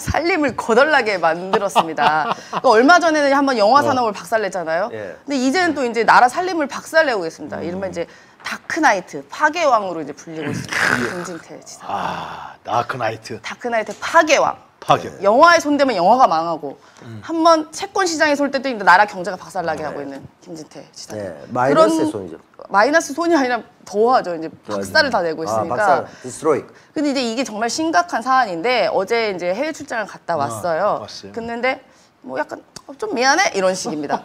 살림을 거덜나게 만들었습니다. 그러니까 얼마 전에는 한번 영화 산업을 어. 박살냈잖아요. 예. 근데 이제는 또 이제 나라 살림을 박살내고 있습니다. 음. 이른바 이제 다크나이트, 파괴왕으로 이제 불리고 있습니다. 김진태 지사. 아, 다크나이트. 다크나이트 파괴왕. 파괴. 영화에 손대면 영화가 망하고 음. 한번 채권 시장에 손 때도 나라 경제가 박살나게 네. 하고 있는 김진태 지사. 네, 마이너스 손이죠. 마이너스 손이 아니라 더하죠. 이제 박살을 다 내고 있으니까. 아, 박살. 디스트로이. 근데 이제 이게 정말 심각한 사안인데 어제 이제 해외 출장을 갔다 왔어요. 아, 근데 뭐 약간 좀 미안해 이런 식입니다.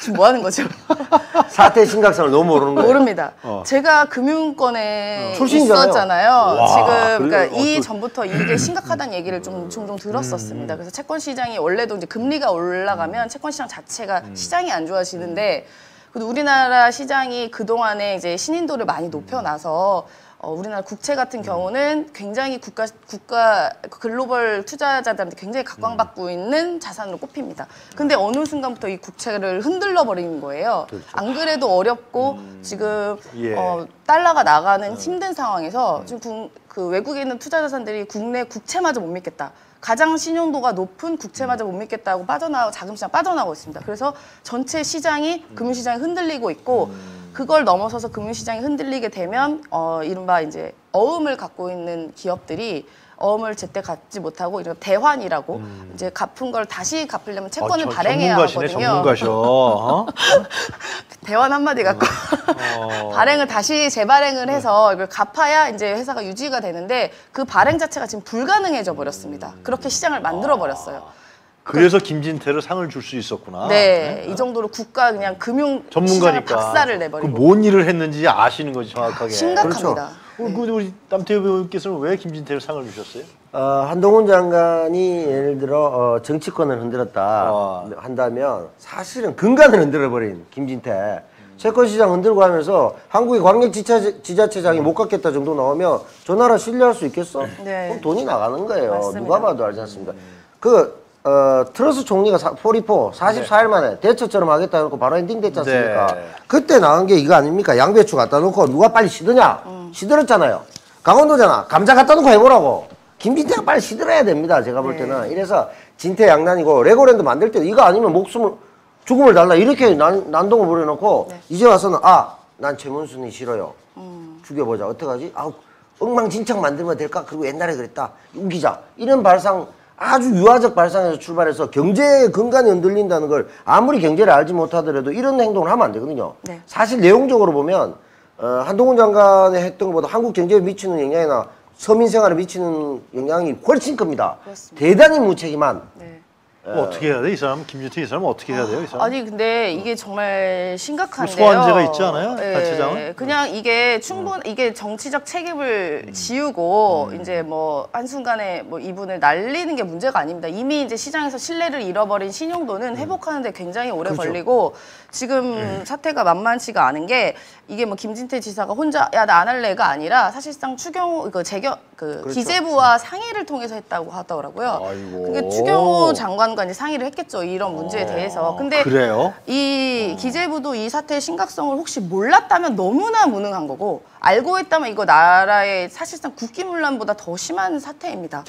지금 뭐 하는 거죠? 사태의 심각성을 너무 모르는 거예요. 모릅니다. 어. 제가 금융권에 어. 있었잖아요. 와, 지금 그러니까 어, 이 전부터 이게 심각하다는 얘기를 좀 종종 들었었습니다. 그래서 채권 시장이 원래도 이제 금리가 올라가면 채권 시장 자체가 음. 시장이 안 좋아지는데 그래도 우리나라 시장이 그 동안에 이제 신인도를 많이 높여놔서. 어, 우리나라 국채 같은 경우는 굉장히 국가, 국가 글로벌 투자자들한테 굉장히 각광받고 음. 있는 자산으로 꼽힙니다. 근데 어느 순간부터 이 국채를 흔들러 버리는 거예요. 그렇죠. 안 그래도 어렵고 음. 지금 예. 어, 달러가 나가는 음. 힘든 상황에서 음. 지금 구, 그 외국에 있는 투자자산들이 국내 국채마저 못 믿겠다. 가장 신용도가 높은 국채마저 못 믿겠다고 빠져나와 자금시장 빠져나가고 있습니다. 그래서 전체 시장이 음. 금융시장이 흔들리고 있고 음. 그걸 넘어서서 금융시장이 흔들리게 되면 어 이른바 이제 어음을 갖고 있는 기업들이 어음을 제때 갚지 못하고 이런 대환이라고 음. 이제 갚은 걸 다시 갚으려면 채권을 어, 저, 발행해야 전문가시네, 하거든요. 전문가셔. 어? 대환 한마디 갖고 어. 어. 발행을 다시 재발행을 네. 해서 이걸 갚아야 이제 회사가 유지가 되는데 그 발행 자체가 지금 불가능해져 버렸습니다. 그렇게 시장을 만들어 버렸어요. 아. 그래서 김진태를 상을 줄 수 있었구나. 네, 네, 이 정도로 국가 그냥 금융 전문가니까 박살을 내버리고. 그 뭔 일을 했는지 아시는 거지 정확하게. 아, 심각합니다. 그렇죠. 네. 우리 남태우 배우님께서는 왜 김진태를 상을 주셨어요? 어, 한동훈 장관이 예를 들어 어, 정치권을 흔들었다 어. 한다면 사실은 근간을 흔들어버린 김진태. 채권시장 흔들고 하면서 한국의 광역지자체장이 못 갚겠다 정도 나오면 저 나라 신뢰할 수 있겠어? 네. 그럼 돈이 나가는 거예요. 맞습니다. 누가 봐도 알지 않습니까? 음. 그 어, 트러스 총리가 사십사, 사십사 일 만에 대처처럼 하겠다 해놓고 바로 엔딩 됐지 않습니까? 네. 그때 나온 게 이거 아닙니까? 양배추 갖다 놓고 누가 빨리 시드냐? 음. 시들었잖아요. 강원도잖아. 감자 갖다 놓고 해보라고. 김진태가 빨리 시들어야 됩니다. 제가 볼 때는. 네. 이래서 진태 양난이고 레고랜드 만들 때도 이거 아니면 목숨을, 죽음을 달라. 이렇게 난, 난동을 부려놓고 네. 이제 와서는 아, 난 최문순이 싫어요. 음. 죽여보자. 어떡하지? 아, 엉망진창 만들면 될까? 그리고 옛날에 그랬다. 우기자. 이런 발상. 아주 유화적 발상에서 출발해서 경제의 근간이 흔들린다는 걸 아무리 경제를 알지 못하더라도 이런 행동을 하면 안 되거든요. 네. 사실 내용적으로 보면 어, 한동훈 장관이 했던 것보다 한국 경제에 미치는 영향이나 서민생활에 미치는 영향이 훨씬 큽니다. 그렇습니다. 대단히 무책임한. 네. 어, 어떻게 해야 돼? 이 사람, 김진태 이 사람은 어떻게 해야 돼요? 이 사람? 아니 근데 이게 정말 심각한데요. 소환제가 있지 않아요? 발췌장은? 네. 그냥 이게 충분, 음. 이게 정치적 책임을 음. 지우고 음. 이제 뭐 한순간에 뭐 이분을 날리는 게 문제가 아닙니다. 이미 이제 시장에서 신뢰를 잃어버린 신용도는 회복하는 데 굉장히 오래 그렇죠. 걸리고 지금 음. 사태가 만만치가 않은 게 이게 뭐 김진태 지사가 혼자 야 나 안 할래가 아니라 사실상 추경호 그 재경 그 그렇죠. 기재부와 상의를 통해서 했다고 하더라고요. 아이고. 그게 추경호 장관 상의를 했겠죠. 이런 문제에 대해서. 근데 그래요? 이 기재부도 이 사태의 심각성을 혹시 몰랐다면 너무나 무능한 거고 알고 있다면 이거 나라의 사실상 국기문란보다 더 심한 사태입니다.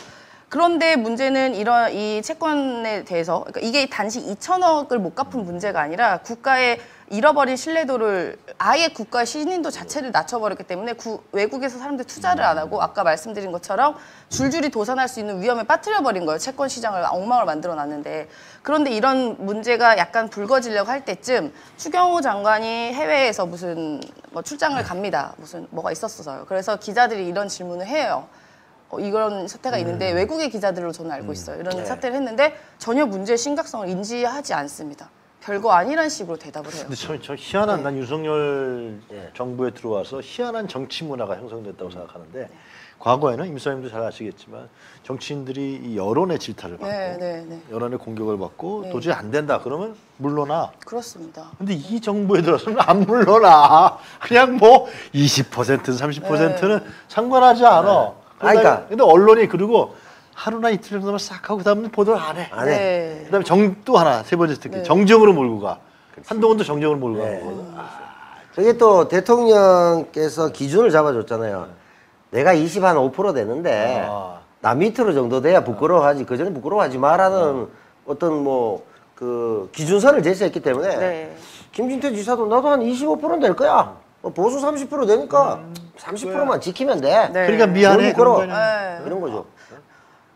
그런데 문제는 이런 이 채권에 대해서 그러니까 이게 단지 이천억을 못 갚은 문제가 아니라 국가의 잃어버린 신뢰도를 아예 국가의 신인도 자체를 낮춰버렸기 때문에 구, 외국에서 사람들 투자를 안 하고 아까 말씀드린 것처럼 줄줄이 도산할 수 있는 위험에 빠뜨려버린 거예요. 채권 시장을 엉망을 만들어놨는데. 그런데 이런 문제가 약간 불거지려고 할 때쯤 추경호 장관이 해외에서 무슨 뭐 출장을 갑니다. 무슨 뭐가 있었어서요. 그래서 기자들이 이런 질문을 해요. 어, 이런 사태가 음. 있는데 외국의 기자들로 저는 알고 있어요. 이런 네. 사태를 했는데 전혀 문제의 심각성을 인지하지 않습니다. 별거 아니란 식으로 대답을 해요. 근데 저, 저 희한한, 네. 난 윤석열 네. 정부에 들어와서 희한한 정치 문화가 형성됐다고 생각하는데 네. 과거에는 임수님도 잘 아시겠지만 정치인들이 이 여론의 질타를 받고 네, 네, 네. 여론의 공격을 받고 네. 도저히 안 된다 그러면 물러나. 그렇습니다. 근데 이 정부에 들어서는 안 물러나. 그냥 뭐 이십 퍼센트는 삼십 퍼센트는 네. 상관하지 않아. 네. 그러니까 근데 언론이 그리고 하루나 이틀 정도만 싹 하고 그다음에 보도를 안 해. 안 해. 네. 그다음에 정 또 하나 세 번째 특히 네. 정정으로 몰고 가. 그렇습니다. 한동훈도 정정으로 몰고 네. 가는 거. 아, 그게 또 대통령께서 기준을 잡아줬잖아요. 네. 내가 이십 한 오 퍼센트 되는데 아. 나 밑으로 정도 돼야 부끄러워하지, 그전에 부끄러워하지 마라는 네. 어떤 뭐 그 기준선을 제시했기 때문에 네. 김진태 지사도 나도 한 이십오 퍼센트는 될 거야. 보수 삼십 퍼센트 되니까 음, 삼십 퍼센트만 지키면 돼. 네. 그러니까 미안해. 그런 네. 이런 거죠.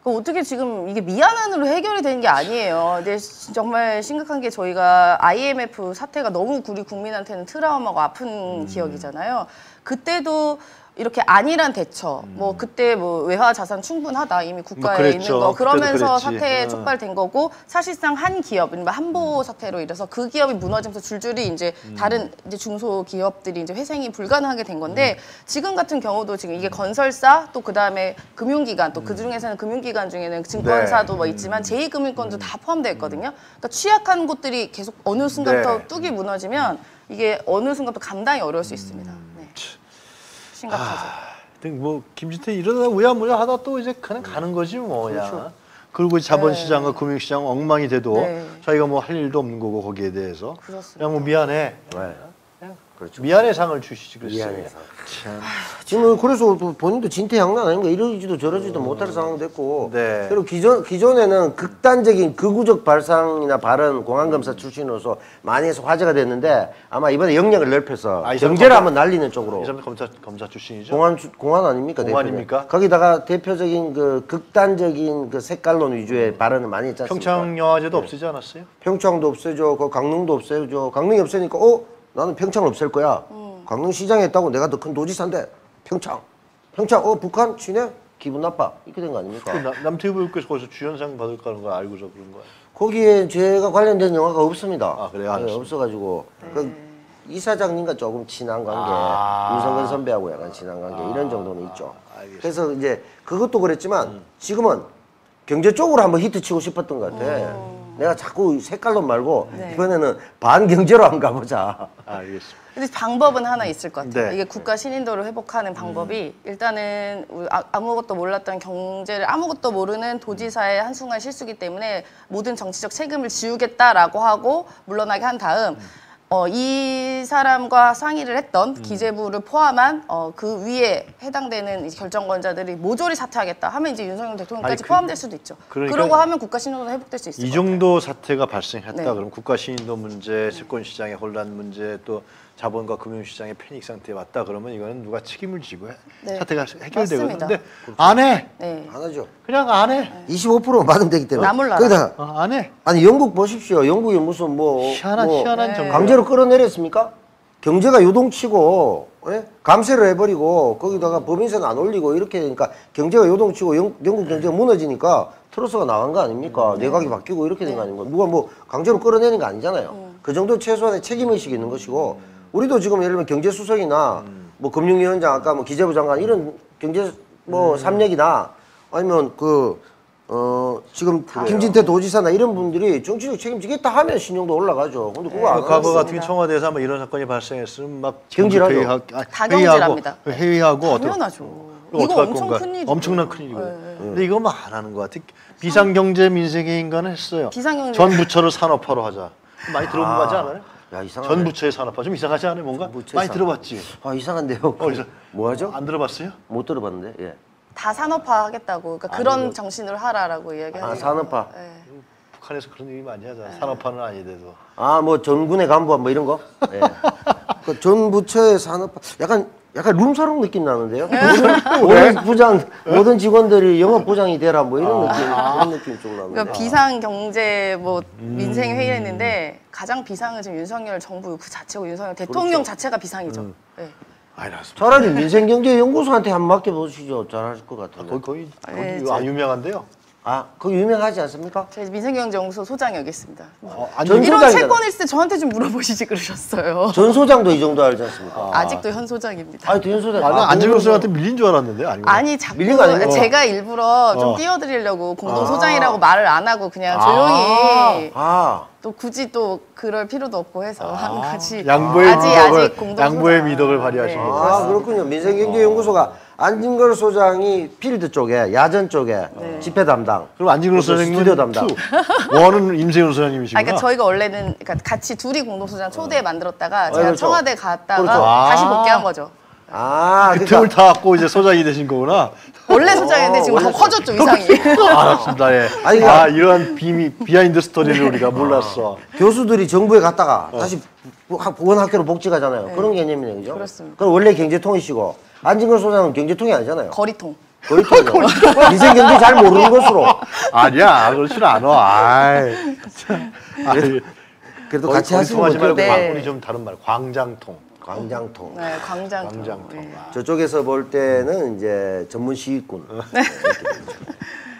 그럼 어떻게 지금 이게 미안한으로 해결이 되는 게 아니에요. 근데 정말 심각한 게 저희가 아이엠에프 사태가 너무 우리 국민한테는 트라우마고 아픈 음. 기억이잖아요. 그때도 이렇게 안일한 대처, 음. 뭐 그때 뭐 외화 자산 충분하다 이미 국가에 뭐 있는 거 그러면서 사태에 촉발된 거고 사실상 한 기업, 한보 사태로 이래서 그 기업이 무너지면서 줄줄이 이제 음. 다른 이제 중소 기업들이 이제 회생이 불가능하게 된 건데 음. 지금 같은 경우도 지금 이게 건설사 또 그 다음에 금융기관 또 그 중에서는 금융기관 중에는 증권사도 네. 뭐 있지만 제이 금융권도 음. 다 포함되어 있거든요. 그러니까 취약한 곳들이 계속 어느 순간부터 네. 뚝이 무너지면 이게 어느 순간부터 감당이 어려울 수 있습니다. 네. 심각하죠. 아, 뭐 김진태 이러다 우야무야 하다 또 이제 그냥 가는 거지 뭐야. 그렇죠. 그리고 자본시장과 네. 금융시장 엉망이 돼도 네. 자기가 뭐 할 일도 없는 거고 거기에 대해서 그렇습니다. 그냥 뭐 미안해. 네. 그냥 그렇죠. 미안해 상을 주시지 그랬어요. 미안해 상. 참. 아, 지금 그래서 본인도 진퇴 양난 아닌가 이러지도 저러지도 음. 못할 상황 됐고 네. 그리고 기존 기존에는 극단적인 극우적 발상이나 발언 공안검사 출신으로서 많이 해서 화제가 됐는데 아마 이번에 영역을 넓혀서 아, 경제를 검사, 한번 날리는 쪽으로. 이 사람 검사 검사 출신이죠. 공안 공안 아닙니까? 공안입니까? 거기다가 대표적인 그 극단적인 그 색깔론 위주의 음. 발언을 많이 했지 않습니까? 평창 영화제도 네. 없애지 않았어요? 평창도 없애죠. 그 강릉도 없애죠. 강릉이 없애니까 어? 나는 평창을 없앨 거야. 음. 강릉시장에 있다고 내가 더 큰 도지사인데 평창. 평창 어 북한 치네? 기분 나빠. 이렇게 된 거 아닙니까? 남태우 배우께서 거기서 주연상 받을까 하는 거 알고서 그런 거야? 거기에 제가 관련된 영화가 없습니다. 아 그래요? 네, 없어가지고 음. 그 이사장님과 조금 친한 관계, 아 윤석열 선배하고 약간 친한 관계 아 이런 정도는 있죠. 알겠습니다. 그래서 이제 그것도 그랬지만 음. 지금은 경제 쪽으로 한번 히트치고 싶었던 것 같아. 오. 내가 자꾸 색깔론 말고 네. 이번에는 반경제로 한번 가보자. 아, 알겠습니다. 근데 방법은 하나 있을 것 같아요. 네. 이게 국가 신인도를 회복하는 방법이 음. 일단은 아무것도 몰랐던 경제를 아무것도 모르는 도지사의 한순간 실수기 때문에 모든 정치적 책임을 지우겠다라고 하고 물러나게 한 다음 음. 어, 이 사람과 상의를 했던 음. 기재부를 포함한 어, 그 위에 해당되는 결정권자들이 모조리 사퇴하겠다 하면 이제 윤석열 대통령까지 아니, 포함될 그, 수도 있죠. 그러니까 그러고 하면 국가신인도도 회복될 수 있을 것 같아요. 이 정도 사태가 발생했다 네. 그러면 국가신인도 문제, 채권시장의 혼란 문제, 또 자본과 금융시장의 패닉 상태에 왔다 그러면 이거는 누가 책임을 지고 해. 네. 사태가 해결되거든요. 근데 안 해. 네. 안 하죠. 그냥 안 해. 네. 이십오 퍼센트만 받으면 되기 때문에. 나몰라. 그러다 아, 안 해. 아니 영국 보십시오. 영국이 무슨 뭐 희한한 뭐 희한한 정부. 강제로 끌어내렸습니까? 경제가 요동치고 예? 감세를 해버리고 거기다가 법인세는 안 올리고 이렇게 되니까 경제가 요동치고 영, 영국 경제가 무너지니까 트러스가 나간 거 아닙니까? 네. 내각이 바뀌고 이렇게 된 거 아닙니까? 누가 뭐 강제로 끌어내는 거 아니잖아요. 음. 그 정도 최소한의 책임의식이 있는 것이고 우리도 지금 예를 들면 경제수석이나 음. 뭐 금융위원장 아까 뭐 기재부 장관 이런 경제 뭐 음. 삼 얘기나 아니면 그 어 지금 그래요. 김진태 도지사나 이런 분들이 정치적 책임지겠다 하면 신용도 올라가죠. 근데 그거 네, 안 과거 같은 청와대에서 한번 이런 사건이 발생했으면 막 경질하죠. 다 경질합니다. 회의하고 당연하죠. 어떡, 이거 엄청 건가? 큰 일이죠. 엄청난 큰 일이거든요. 네, 네. 근데 이것만 안 하는 것 같아. 비상경제 민생의 인간은 했어요. 비상경제. 전 부처를 산업화로 하자. 많이 들어본 거 같지 않아요? 야, 이상하네. 전 부처의 산업화 좀 이상하지 않아요? 뭔가 많이 산업화. 들어봤지. 아 이상한데요. 어, 이상... 뭐하죠? 안 들어봤어요? 못 들어봤는데. 예. 다 산업화하겠다고. 그러니까 그런 뭐... 정신으로 하라라고 이야기하는. 아 산업화. 예. 북한에서 그런 얘기 많이 하잖아. 예. 산업화는 아니래도. 아 뭐 전군의 간부 뭐 이런 거. 예. 그 전 부처의 산업화. 약간 약간 룸사롱 느낌 나는데요. 모든, 모든 부장, 모든 직원들이 영업 부장이 되라 뭐 이런 아, 느낌, 아. 그런 느낌 좀 나는데. 그러니까 비상 경제 뭐 음. 민생 회의했는데. 가장 비상은 지금 윤석열 정부 그 자체고 윤석열 대통령 그렇죠. 자체가 비상이죠. 음. 네. 아니, 차라리 민생경제연구소한테 한 맡겨보시죠. 잘하실 것 같은데. 아, 거의, 거의, 거의 아, 유명한데요? 아, 그거 유명하지 않습니까? 제 민생경제연구소 소장 여기 있습니다. 어, 전 이런 소장이잖아. 채권일 때 저한테 좀 물어보시지 그러셨어요. 전 소장도 이 정도 알지 않습니까? 아. 아직도 현 소장입니다. 아니, 현 소장. 아, 안진걸 아, 소장한테 밀린 줄 알았는데. 아니구나. 아니, 자꾸 제가 일부러 어. 좀 띄워드리려고 공동 소장이라고 아. 말을 안 하고 그냥 조용히. 아. 아. 또 굳이 또 그럴 필요도 없고 해서 한 가지 아, 양보의 아직 미덕을, 아직 공동 양보의 미덕을 발휘하시고 아, 아 그렇군요. 민생경제연구소가 어. 안진걸 소장이 필드 쪽에 야전 쪽에 네. 집회 담당. 그럼 안진걸 소장님 스튜디오 담당. 원은 임세은 소장님이시구나. 아, 그러니까 저희가 원래는 같이 둘이 공동 소장 초대에 만들었다가 제가 청와대 갔다가 그렇죠. 다시 복귀한 거죠. 아, 그 틈을 타갖고 이제 소장이 되신 거구나. 원래 소장인데 지금 더 커졌죠, 이상이. 알았습니다. 예. 아니, 아, 이러한 비미, 비하인드 스토리를 우리가 몰랐어. 아, 교수들이 정부에 갔다가 어. 다시 원학교로 복직하잖아요. 네. 그런 개념이네요, 그죠? 그렇습니다. 그럼 원래 경제통이시고, 안진걸 소장은 경제통이 아니잖아요. 거리통. 거리통이죠. 민생경제 잘 모르는 것으로. 아니야, 그렇지는 않아. 아이. 그래도, 그래도 같이 하시는 거죠. 네. 우리 좀 다른 말, 광장통. 광장통. 네, 광장통. 광장통. 네. 저쪽에서 볼 때는 이제 전문 시위꾼. 네.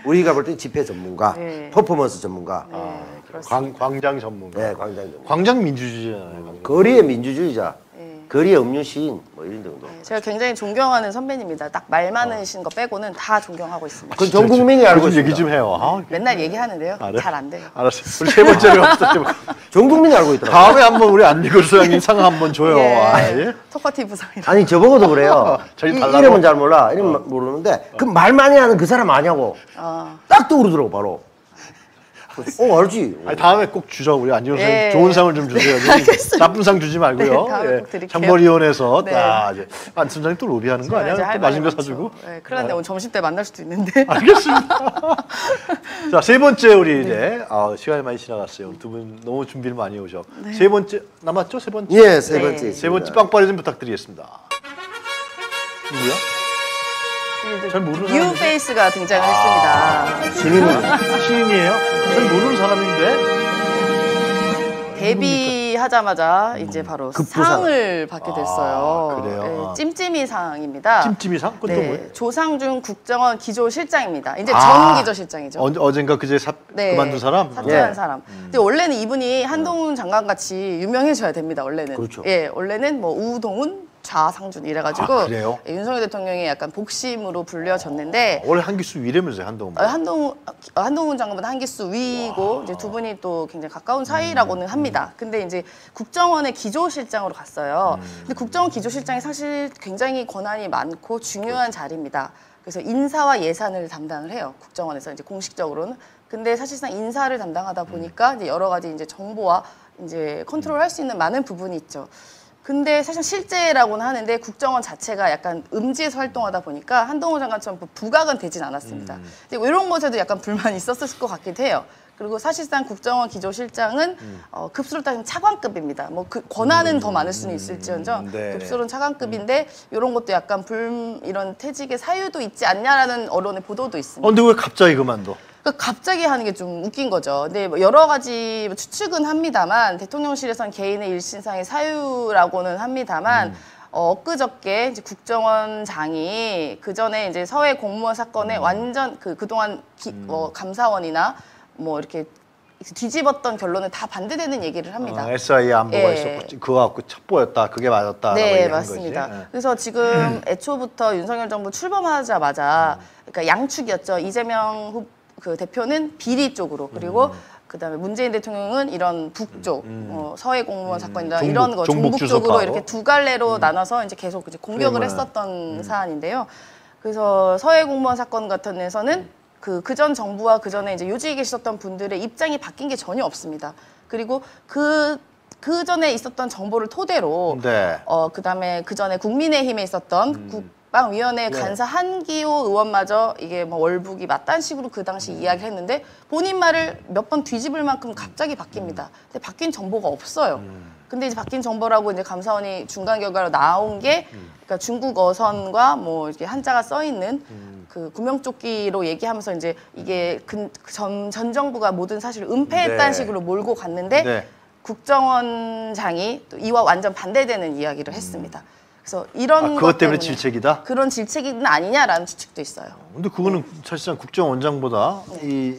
우리가 볼 때는 집회 전문가, 네. 퍼포먼스 전문가. 네, 아, 광, 광장 전문가. 네, 광장 전문가. 광장 민주주의잖아요. 광장. 거리의 민주주의자. 네. 거리의 음료 시인 뭐 이런 정도. 네, 제가 굉장히 존경하는 선배님입니다. 딱 말 많으신 거 빼고는 다 존경하고 있습니다. 그건 전 국민이 알고 있습니다. 얘기 좀 해요. 아, 맨날 얘기하는데요. 아, 네. 잘 안 돼요. 알았어요. 우리 세 번째로 전 국민이 알고 있더라고요. 다음에 한번 우리 안진걸 소장님 상 한번 줘요. 예. 아, 예? 토커티브 상. 아니 저보고도 그래요. 저희 이, 이름은 잘 몰라. 이름 어. 모르는데 그 말 많이 하는 그 사람 아냐고. 어. 딱 떠오르더라고 바로. 어 알지. 아니, 다음에 꼭 주죠. 우리 안진걸 소장님 예. 좋은 상을 좀 주세요. 네, 알겠습니다. 나쁜 상 주지 말고요. 네, 다음에 예. 꼭 드릴게요. 장벌위원회에서 네. 아, 이제 안 소장님 또 로비하는 거 아니야? 또 맛있는 거 사주고. 네, 그런데 어. 오늘 점심 때 만날 수도 있는데. 알겠습니다. 자, 세 번째 우리 이제 네. 아, 시간이 많이 지나갔어요. 두 분 너무 준비를 많이 오죠. 네. 세 번째 남았죠? 세 번째. 예, 세 네. 번째. 세 번째 빵빠레 좀 부탁드리겠습니다. 누구야? 잘 모르는 뉴 페이스가 등장을 아, 했습니다. 신인은 신인이에요? 잘 모르는 사람인데 데뷔하자마자 음, 이제 바로 급부상. 상을 받게 됐어요. 아, 그래요? 네, 찜찜이 상입니다. 찜찜이 상? 그것도 네, 뭐예요? 조상준 국정원 기조실장입니다. 이제 전 아, 기조실장이죠. 언, 어젠가 그제 사, 네, 그만둔 사람? 사퇴한 예. 사람. 음. 근데 원래는 이분이 한동훈 장관 같이 유명해져야 됩니다. 원래는. 그렇죠. 예, 원래는 뭐 우동훈. 좌상준 이래가지고 아, 그래요? 윤석열 대통령이 약간 복심으로 불려졌는데 원래 한기수 위라면서요 한동훈 한동훈 한동훈 장관보다 한기수 위고 와. 이제 두 분이 또 굉장히 가까운 사이라고는 음. 합니다. 근데 이제 국정원의 기조실장으로 갔어요. 음. 근데 국정원 기조실장이 사실 굉장히 권한이 많고 중요한 자리입니다. 그래서 인사와 예산을 담당을 해요. 국정원에서 이제 공식적으로는. 근데 사실상 인사를 담당하다 보니까 음. 이제 여러 가지 이제 정보와 이제 컨트롤할 수 있는 많은 부분이 있죠. 근데 사실 실제라고는 하는데 국정원 자체가 약간 음지에서 활동하다 보니까 한동훈 장관처럼 부각은 되진 않았습니다. 음. 이런 것에도 약간 불만이 있었을 것 같기도 해요. 그리고 사실상 국정원 기조실장은 음. 어, 급수로 따지면 차관급입니다. 뭐 그 권한은 음. 더 많을 수는 있을지언정 음. 네. 급수로는 차관급인데 이런 것도 약간 불 이런 퇴직의 사유도 있지 않냐라는 언론의 보도도 있습니다. 어, 근데 왜 갑자기 그만둬? 그러니까 갑자기 하는 게 좀 웃긴 거죠. 근데 뭐 여러 가지 추측은 합니다만 대통령실에서는 개인의 일신상의 사유라고는 합니다만 음. 어, 엊그저께 이제 국정원장이 그 전에 이제 서해 공무원 사건에 음. 완전 그 그동안 기, 음. 어, 감사원이나 뭐 이렇게 뒤집었던 결론은 다 반대되는 얘기를 합니다. 어, 에스아이의 안보가 예. 있었고 그거 갖고 첩보였다. 그게 맞았다. 네, 맞습니다. 거지? 그래서 지금 애초부터 윤석열 정부 출범하자마자 그러니까 양측이었죠. 이재명 후 그 대표는 비리 쪽으로 그리고 음. 그다음에 문재인 대통령은 이런 북쪽 음. 어, 서해 공무원 음. 사건이나 종북, 이런 거 종북, 종북 쪽으로 이렇게 두 갈래로 음. 나눠서 이제 계속 이제 공격을 그러면. 했었던 음. 사안인데요. 그래서 서해 공무원 사건 같은 데서는 음. 그 그전 정부와 그 전에 이제 요직에 계셨던 분들의 입장이 바뀐 게 전혀 없습니다. 그리고 그 그 전에 있었던 정보를 토대로 네. 어 그다음에 그 전에 국민의힘에 있었던 음. 국 국방위원회 네. 간사 한기호 의원마저 이게 뭐 월북이 맞다는 식으로 그 당시 음. 이야기를 했는데 본인 말을 몇 번 뒤집을 만큼 갑자기 바뀝니다. 음. 근데 바뀐 정보가 없어요. 음. 근데 이제 바뀐 정보라고 이제 감사원이 중간 결과로 나온 게 음. 그러니까 중국 어선과 뭐 이렇게 한자가 써 있는 음. 그 구명조끼로 얘기하면서 이제 이게 그 전 전 정부가 모든 사실을 은폐했다는 네. 식으로 몰고 갔는데 네. 국정원장이 또 이와 완전 반대되는 이야기를 음. 했습니다. 그래서 이런 아, 그것 것 때문에, 때문에 질책이다? 그런 질책은 아니냐라는 추측도 있어요. 근데 그거는 네. 사실상 국정원장보다 네. 이,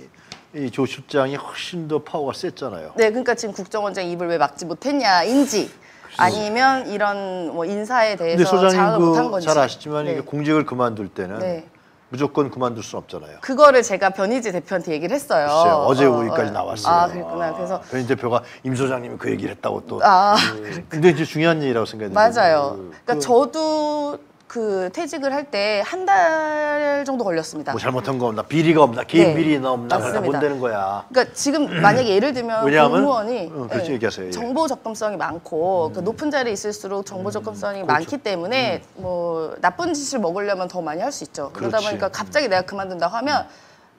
이 조 실장이 훨씬 더 파워가 셌잖아요. 네, 그러니까 지금 국정원장 입을 왜 막지 못했냐인지 그래서. 아니면 이런 뭐 인사에 대해서 장악을 그 못한 건지. 잘 아시지만 네. 이게 공직을 그만둘 때는 네. 무조건 그만둘 수 없잖아요. 그거를 제가 변희재 대표한테 얘기를 했어요. 글쎄요, 어제 어, 오후까지 어, 나왔어요. 아, 그랬구나. 아, 그래서 변희재 대표가 임 소장님이 그 얘기를 했다고 또. 아, 그, 근데 이제 중요한 얘기라고 생각해요. 맞아요. 그, 그러니까 그, 저도 그 퇴직을 할 때 한 달 정도 걸렸습니다. 뭐 잘못한 거 없나? 비리가 없나? 개인 네. 비리나 없나? 그러니까 못 되는 거야. 그러니까 지금 만약에 예를 들면 왜냐하면, 공무원이 응, 그렇지, 네, 정보 접근성이 많고 음. 그 높은 자리에 있을수록 정보 접근성이 음, 많기 그렇죠. 때문에 음. 뭐 나쁜 짓을 먹으려면 더 많이 할 수 있죠. 그러다 그렇지. 보니까 갑자기 내가 그만둔다고 하면 음.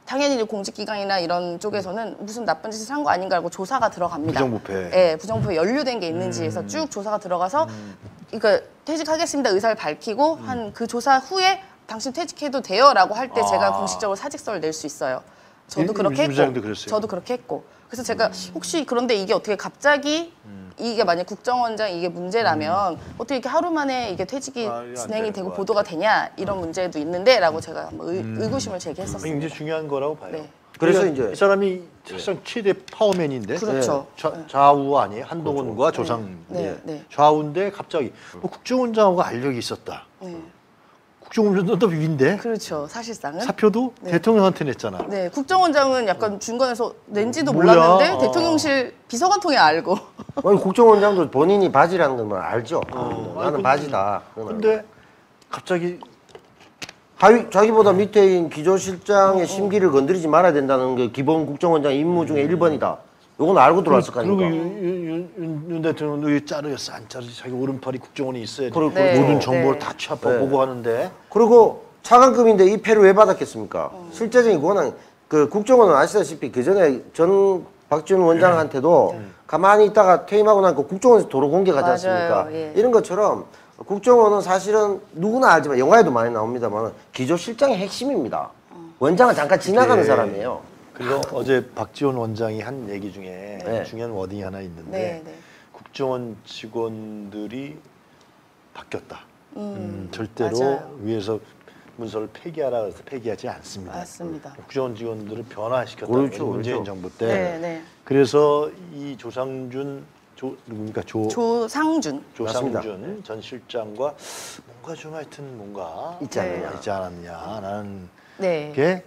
당연히 공직기관이나 이런 쪽에서는 무슨 나쁜 짓을 한 거 아닌가 하고 조사가 들어갑니다. 부정부패. 네, 부정부패 연루된 게 있는지 해서 쭉 조사가 들어가서 음. 그러니까 퇴직하겠습니다 의사를 밝히고 음. 한 그 조사 후에 당신 퇴직해도 돼요 라고 할 때 아. 제가 공식적으로 사직서를 낼 수 있어요. 저도 그렇게 했고 그랬어요. 저도 그렇게 했고 그래서 제가 음. 혹시 그런데 이게 어떻게 갑자기 음. 이게 만약 국정원장 이게 문제라면 음. 어떻게 이렇게 하루 만에 이게 퇴직이 아, 진행이 되고 보도가 되냐 이런 음. 문제도 있는데라고 제가 한번 의, 음. 의구심을 제기했었어요. 굉장히 중요한 거라고 봐요. 네. 그래서 이제 이 사람이 사실상 네. 최대 파워맨인데 그렇죠. 좌, 좌우 아니에요? 한동훈과 그렇죠. 조상 네. 네. 좌우인데 갑자기 뭐 국정원장하고 알력이 있었다. 네. 국정원장도 위인데 그렇죠. 사실상은 사표도 네. 대통령한테 냈잖아. 네, 국정원장은 약간 중간에서 낸지도 뭐야? 몰랐는데 아. 대통령실 비서관통에 알고. 아니, 국정원장도 본인이 바지라는 것만 알죠. 어. 나는 아니, 바지다. 근데 갑자기 하위, 자기보다 밑에인 기조실장의 어, 어. 심기를 건드리지 말아야 된다는 게 기본 국정원장 임무 중에 일 번이다. 이건 알고 들어왔을 거 아닙니까? 그리고 윤, 윤, 윤 대통령도 이게 자르였어 안 자르지 자기 오른팔이 국정원이 있어야 돼. 네. 모든 정보를 네. 다 취합하고 네. 보고하는데. 그리고 차관급인데 이 패를 왜 받았겠습니까? 어. 실제적인 권한 그 국정원은 아시다시피 그 전에 전 박지원 원장한테도 네. 가만히 있다가 퇴임하고 나니까 국정원에서 도로 공개가 되지 않습니까? 예. 이런 것처럼 국정원은 사실은 누구나 알지만 영화에도 많이 나옵니다만 기조실장의 핵심입니다. 어. 원장은 잠깐 지나가는 네. 사람이에요. 그리고 어제 박지원 원장이 한 얘기 중에 네. 중요한 워딩이 하나 있는데 네, 네. 국정원 직원들이 바뀌었다. 음, 음, 절대로 맞아요. 위에서 문서를 폐기하라 해서 폐기하지 않습니다. 맞습니다. 국정원 직원들을 변화시켰다. 그렇죠, 문재인 그렇죠. 정부 때. 네, 네. 그래서 이 조상준 조 누굽니까 조 조상준 조상준 맞습니다. 전 실장과 뭔가 좀 하여튼 뭔가 있지 않느냐 네. 있지 않았냐라는 네. 게.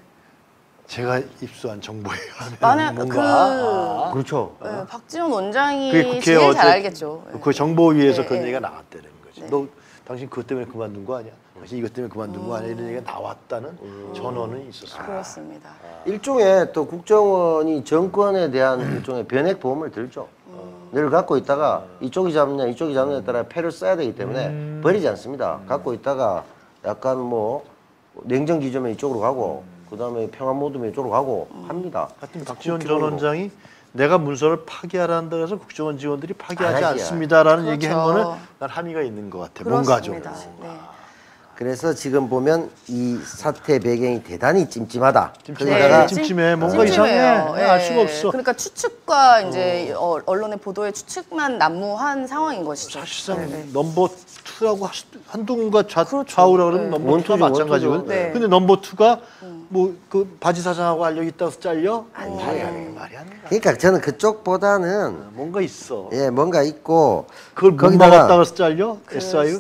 제가 입수한 정보에 하면 뭔가 그, 아, 그렇죠. 네, 박지원 원장이 제일 잘 알겠죠. 그 정보위에서 네, 그런 네. 얘기가 나왔다는 거지. 네. 너 당신 그것 때문에 그만둔 거 아니야? 당신 이것 때문에 그만둔 음. 거 아니야? 이런 얘기가 나왔다는 음. 전언은 있었어요. 그렇습니다. 아. 일종의 또 국정원이 정권에 대한 일종의 변액 보험을 들죠. 음. 늘 갖고 있다가 이쪽이 잡느냐 이쪽이 잡느냐에 따라 패를 써야 되기 때문에 음. 버리지 않습니다. 음. 갖고 있다가 약간 뭐 냉정 기점에 이쪽으로 가고. 그다음에 평안 모드면 이쪽으로 가고 음. 합니다. 하여튼 박지원 전 원장이 내가 문서를 파기하라는다고 해서 국정원 직원들이 파기하지 않습니다라는 그렇죠. 얘기한 거는 난 함의가 있는 것 같아. 뭔가 좀. 네. 그래서 지금 보면 이 사태 배경이 대단히 찜찜하다. 찜찜하다. 네. 찜찜해. 뭔가 이상해. 네. 알 수가 없어. 그러니까 추측과 이제 어. 언론의 보도에 추측만 난무한 상황인 것이죠. 사실상 네. 넘버 투라고 한동훈과 좌, 그렇죠. 좌우라고 그러면 네. 넘버 투가 마찬가지고. 네. 근데 넘버 투가 뭐 그 바지 사장하고 알력이 있다고 잘려? 아니, 말이 안 말이 안 그러니까 저는 그쪽보다는 뭔가 있어. 예, 뭔가 있고 그걸 못 막았다고 해서 잘려? 에스아이유?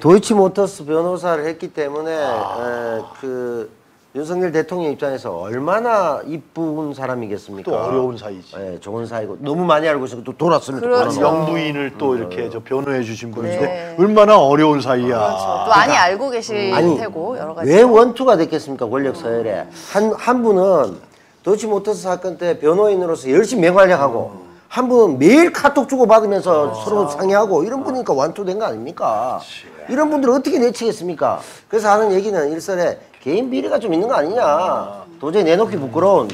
도이치모터스 변호사를 했기 때문에 아. 에, 그 윤석열 대통령 입장에서 얼마나 이쁜 사람이겠습니까? 또 어려운 사이지. 예, 좋은 사이고 너무 많이 알고 있어서 또 돌았으면 좋겠어요. 영부인을 또 음, 이렇게 음. 저 변호해 주신 분인데 네. 얼마나 어려운 사이야. 그렇죠. 또 그러니까, 많이 알고 계실 음. 테고 여러 가지. 왜 원투가 됐겠습니까? 권력 서열에 한 한 분은 도이치모터스 사건 때 변호인으로서 열심히 맹활약하고 음. 한 분은 매일 카톡 주고 받으면서 어. 서로 상의하고 이런 분이니까 원투 된 거 아닙니까? 그치. 이런 분들을 어떻게 내치겠습니까? 그래서 하는 얘기는 일선에 개인 비리가 좀 있는 거 아니냐. 도저히 내놓기 부끄러운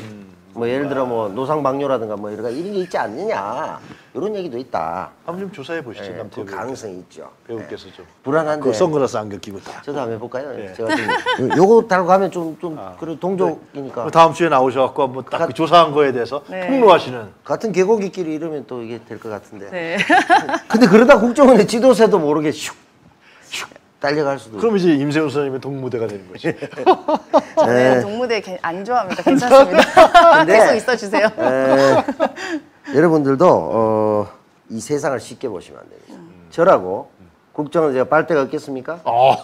뭐 예를 들어 뭐 노상방뇨라든가 뭐 이런 게 있지 않느냐. 이런 얘기도 있다. 한번 좀 조사해 보시죠. 네, 그 가능성이 있죠. 배우께서 좀. 불안한데. 그 선글라스 안 겹치고 다. 저도 한번 해볼까요? 네. 제가 좀 요거 달고 가면 좀, 좀 아. 그래도 동족이니까. 다음 주에 나오셔갖고 한번 딱 그 조사한 거에 대해서 네. 폭로하시는. 같은 개고기끼리 이러면 또 이게 될 것 같은데. 네. 근데 그러다 국정원의 지도세도 모르게 슉. 딸려갈 수도. 그럼 이제 임세훈 선생님의 동무대가 되는 거지. 저는 네. 동무대 안 좋아합니다. 괜찮습니다. 계속 있어주세요. 여러분들도 어, 이 세상을 쉽게 보시면 안 됩니다. 음. 저라고 국정은 제가 빨대가 없겠습니까? 어.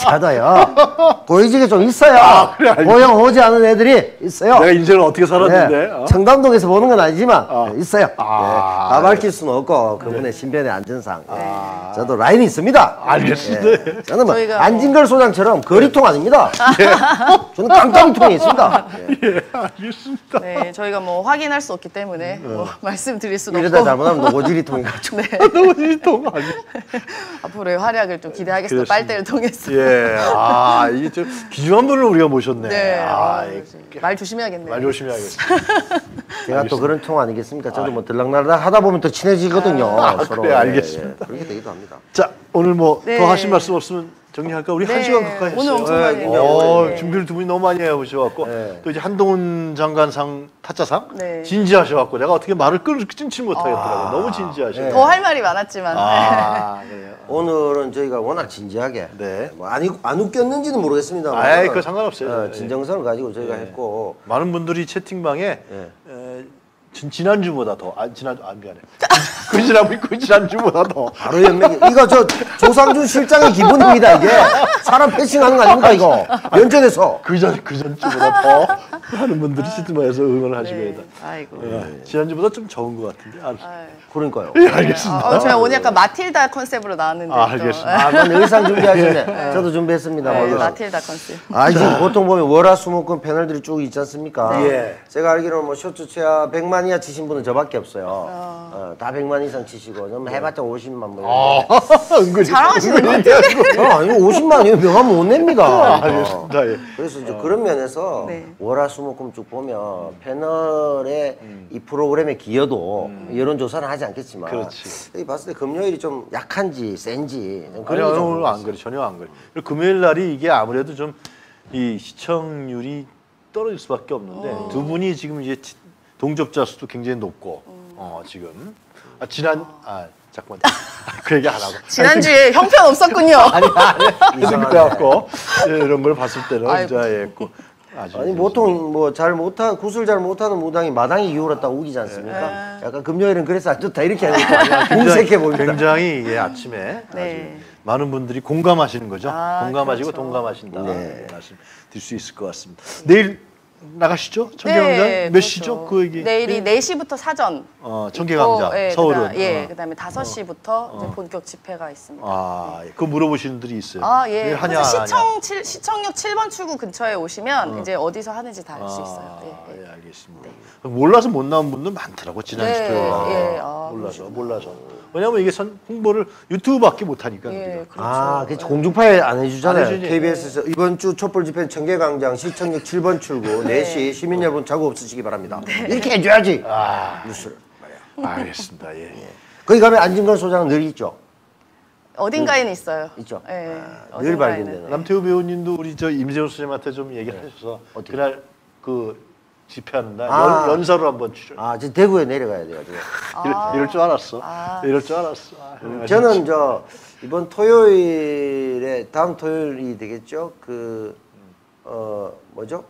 자도요. 고위직이 좀 있어요. 아, 그래, 고용 오지 않은 애들이 있어요. 내가 인생을 어떻게 살았는데. 네. 어? 청담동에서 보는 건 아니지만 어. 네, 있어요. 아, 네. 다 밝힐 수는 없고 그분의 네. 신변의 안전상. 아. 저도 라인이 있습니다. 알겠습니다. 네. 저는 뭐 안진걸 소장처럼 거리통 네. 아닙니다. 네. 저는 깡깡통이 있습니다. 예, 네. 알겠습니다. 네, 저희가 뭐 확인할 수 없기 때문에 네. 뭐 말씀드릴 수도 이러다 없고. 이러다 잘못하면 노고지리통이 가죠. 네. 노고지리통 아니. 앞으로의 활약을 좀 기대하겠습니다. 그렇습니다. 빨대를 통해서. 예, 아 이게 좀 귀중한 분을 우리가 모셨네. 네, 아, 아, 말 조심해야겠네요. 말 조심해야겠습니다. 제가 알겠습니다. 또 그런 통 아니겠습니까? 저도 아, 뭐 들락날락 하다 보면 또 친해지거든요. 아, 서로. 그래, 알겠습니다. 예, 예. 그렇게 되기도 합니다. 자, 오늘 뭐 더 네. 하신 말씀 없으면 정리할까? 우리 네. 한 시간 가까이 했어요. 오늘 엄청나게 네. 어, 네. 준비를 두 분이 너무 많이 해오셔갖고 네. 또 이제 한동훈 장관상 타짜상 네. 진지하셔갖고 내가 어떻게 말을 끊지 못하겠더라고요. 아, 너무 진지하셔. 네. 더 할 말이 많았지만 아, 네. 오늘은 저희가 워낙 진지하게 네. 뭐 아니, 안 웃겼는지는 모르겠습니다만 아이 그거 상관없어요. 어, 진정성을 가지고 저희가 네. 했고 많은 분들이 채팅방에 네. 에, 진, 지난주보다 더, 아, 지난주, 아, 미안해. 그, 지난, 그 지난주보다 더. 바로 연맥이. 이거 저, 조상준 실장의 기본입니다, 이게. 사람 패싱하는 거 아닙니까, 이거? 면전에서. 그 전, 그 전주보다 더 많은 분들이 시트마에서 응원을 하시고. 네. 아이고. 네. 지난주보다 좀 적은 것 같은데. 아, 그러니까요. 예, 알겠습니다. 어, 제가 오늘 약간 마틸다 컨셉으로 나왔는데. 아, 알겠습니다. 아, 그럼 의상 준비하시네. 네. 저도 준비했습니다. 네, 마틸다 컨셉. 아, 이게 보통 보면 월화수목금 패널들이 쭉 있지 않습니까? 예. 네. 제가 알기로는 뭐 셔츠 채야 백만 이하 치신 분은 저밖에 없어요. 어. 어, 다 백만 이상 치시고 좀 해봤자 오십만 뭐. 아, 은근히 잘하시는 것 같아요. 아니 오십만이면 명함 못 냅니다. 알겠습니다. 어. 예. 그래서 이제 어. 그런 면에서 네. 월화수목금 쭉 보면 패널의 음. 이 프로그램의 기여도 음. 여론조사는 하지 않겠지만 그렇지. 여기 봤을 때 금요일이 좀 약한지 센지 좀 그런 아니, 오늘 안 그래 전혀 안 그래. 금요일 날이 이게 아무래도 좀 이 시청률이 떨어질 수밖에 없는데 어. 두 분이 지금 이제. 동접자 수도 굉장히 높고 음. 어 지금 아, 지난 아 잠깐만 그 얘기 안 하고 지난주에 형편 없었군요. 아니 아니 그래갖고 이런 걸 봤을 때는 자예고 아니 보통 뭐 잘 못한 구슬 잘 못하는 무당이 마당이 기울었다 우기지 않습니까? 네. 약간 금요일은 그래서 안 좋다 이렇게 하니까 궁색해 보입니다. 굉장히 예 아침에 네. 아주 많은 분들이 공감하시는 거죠. 아, 공감하시고 그렇죠. 동감하신다 네. 말씀 드릴 수 있을 것 같습니다. 내일 나가시죠? 청계강좌 네, 몇 그렇죠. 시죠? 그 얘기. 내일이 네? 네 시부터 사전. 어, 청계강좌. 네, 서울은. 그다음, 예, 어. 그다음에 다섯 시부터 어. 이제 본격 집회가 있습니다. 아, 네. 그거 물어보시는 분들이 있어요. 아, 예. 하냐, 시청 하냐. 칠, 시청역 칠 번 출구 근처에 오시면 어. 이제 어디서 하는지 다 알 수 아, 있어요. 예, 예. 예 알겠습니다. 네. 몰라서 못 나온 분들 많더라고 지난 시도에. 네, 아, 예. 아, 몰라서, 그렇구나. 몰라서. 왜냐면 이게 선, 홍보를 유튜브밖에 못 하니까. 예, 그렇죠. 아, 그 공중파에 안 해주잖아요. 안 케이비에스에서 네. 이번 주 촛불 집회는 청계광장 시청역 칠 번 출구 네. 네 시 시민 여러분 자고 없으시기 바랍니다. 네. 이렇게 해줘야지. 아, 뉴스를 말이야. 알겠습니다. 예. 예. 거기 가면 안진걸 소장은 늘 있죠. 어딘가에는 늘, 있어요. 있죠. 예. 아, 늘 발견되는. 남태우 배우님도 우리 저 임세훈 선생님한테 좀 얘기를 네. 하셔서 어떻게? 그날 그. 집회하는 날 아. 연사로 한번 출연. 아, 지금 대구에 내려가야 돼요. 아. 이럴, 이럴 줄 알았어. 아. 이럴 줄 알았어. 아, 음, 저는 저 이번 토요일에 다음 토요일이 되겠죠. 그 어 뭐죠?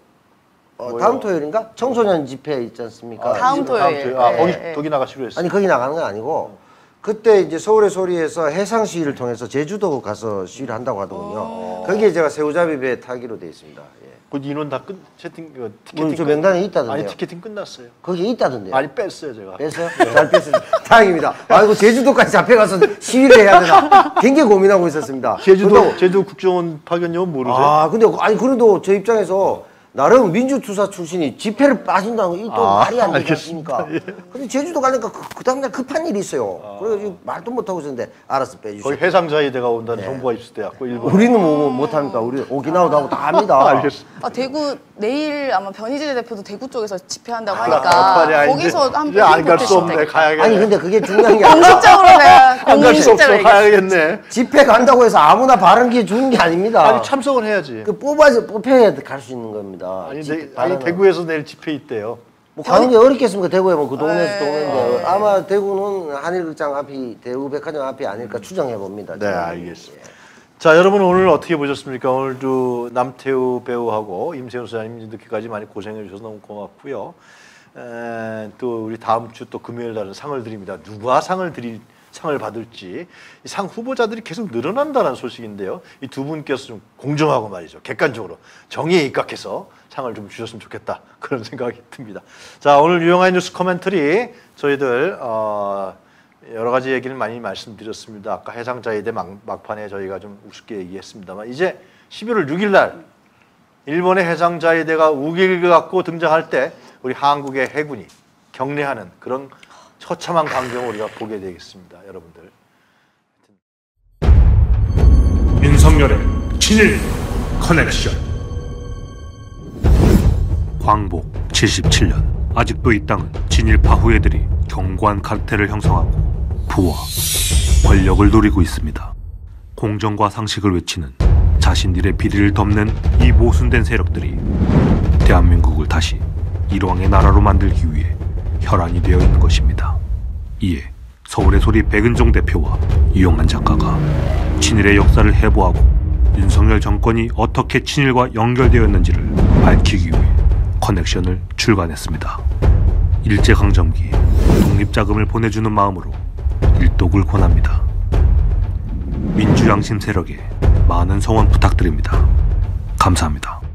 어, 다음 토요일인가? 청소년 집회 있지 않습니까? 아, 다음 토요일. 다음 토요일. 아, 거기 거기 나가시기로 했어요. 아니 거기 나가는 건 아니고 그때 이제 서울의 소리에서 해상 시위를 통해서 제주도 가서 시위를 한다고 하더군요. 오. 거기에 제가 새우잡이 배 타기로 돼 있습니다. 예. 그 인원 다 끝, 채팅, 그 티켓팅. 음, 저 명단에 있다던데요. 아니, 티켓팅 끝났어요. 거기 있다던데요. 아니, 뺐어요, 제가. 뺐어요? 네. 잘 뺐습니다. 다행입니다. 아이고, 제주도까지 잡혀가서 시위를 해야 되나. 굉장히 고민하고 있었습니다. 제주도, 근데, 제주도 국정원 파견요? 모르세요? 아, 근데, 아니, 그래도 제 입장에서 나름 민주투사 출신이 집회를 빠진다는 건 또 아, 말이 안 되지 않습니까? 예. 근데 제주도 가니까 그, 그 다음날 급한 일이 있어요. 아. 그래서 말도 못하고 있었는데 알았어 빼주세요. 거기 해상자위대가 온다는 네. 정보가 있을 때였고 일본. 우리는 뭐 못합니까? 우리 오키나와도 아. 하고 다 합니다. 알겠습니다. 아, 대구 내일 아마 변희재 대표도 대구 쪽에서 집회한다고 하니까 아, 아, 거기서 한 번 안 갈 수 없네. 가야겠네. 아니 근데 그게 중요한 게 아니라 공식적으로 내가 공식적으로 가야겠네. 집회 간다고 해서 아무나 발언기회 주는 게 아닙니다. 아니 참석을 해야지. 그 뽑아서 뽑혀야 갈 수 있는 겁니다. 아니, 내, 아니 대구에서 내일 집회 있대요. 뭐 가는 게 어렵겠습니까? 대구에 뭐 그 동네에서 동네인데 아, 아마 대구는 한일극장 앞이 대구 백화점 앞이 아닐까 추정해 봅니다. 네 저는. 알겠습니다. 예. 자 여러분 오늘 어떻게 보셨습니까? 오늘도 남태우 배우하고 임세훈 소장님 늦게까지 많이 고생해 주셔서 너무 고맙고요. 에, 또 우리 다음 주 또 금요일 날은 상을 드립니다. 누가 상을 드릴 상을 받을지 이 상 후보자들이 계속 늘어난다는 소식인데요. 이 두 분께서 좀 공정하고 말이죠. 객관적으로 정의에 입각해서 상을 좀 주셨으면 좋겠다. 그런 생각이 듭니다. 자, 오늘 유용한 뉴스 커멘터리 저희들 어, 여러 가지 얘기는 많이 말씀드렸습니다. 아까 해상자위대 막, 막판에 저희가 좀 우습게 얘기했습니다만 이제 십일월 육일 날 일본의 해상자위대가 우기를 갖고 등장할 때 우리 한국의 해군이 경례하는 그런 처참한 광경을 우리가 보게 되겠습니다. 여러분들. 윤석열의 친일 커넥션. 광복 칠십칠년. 아직도 이 땅은 친일파 후예들이 견고한 카르텔을 형성하고 부와 권력을 누리고 있습니다. 공정과 상식을 외치는 자신들의 비리를 덮는 이 모순된 세력들이 대한민국을 다시 일왕의 나라로 만들기 위해 혈안이 되어 있는 것입니다. 이에 서울의 소리 백은종 대표와 유영한 작가가 친일의 역사를 해부하고 윤석열 정권이 어떻게 친일과 연결되었는지를 밝히기 위해 커넥션을 출간했습니다. 일제강점기에 독립자금을 보내주는 마음으로 일독을 권합니다. 민주양심 세력에 많은 성원 부탁드립니다. 감사합니다.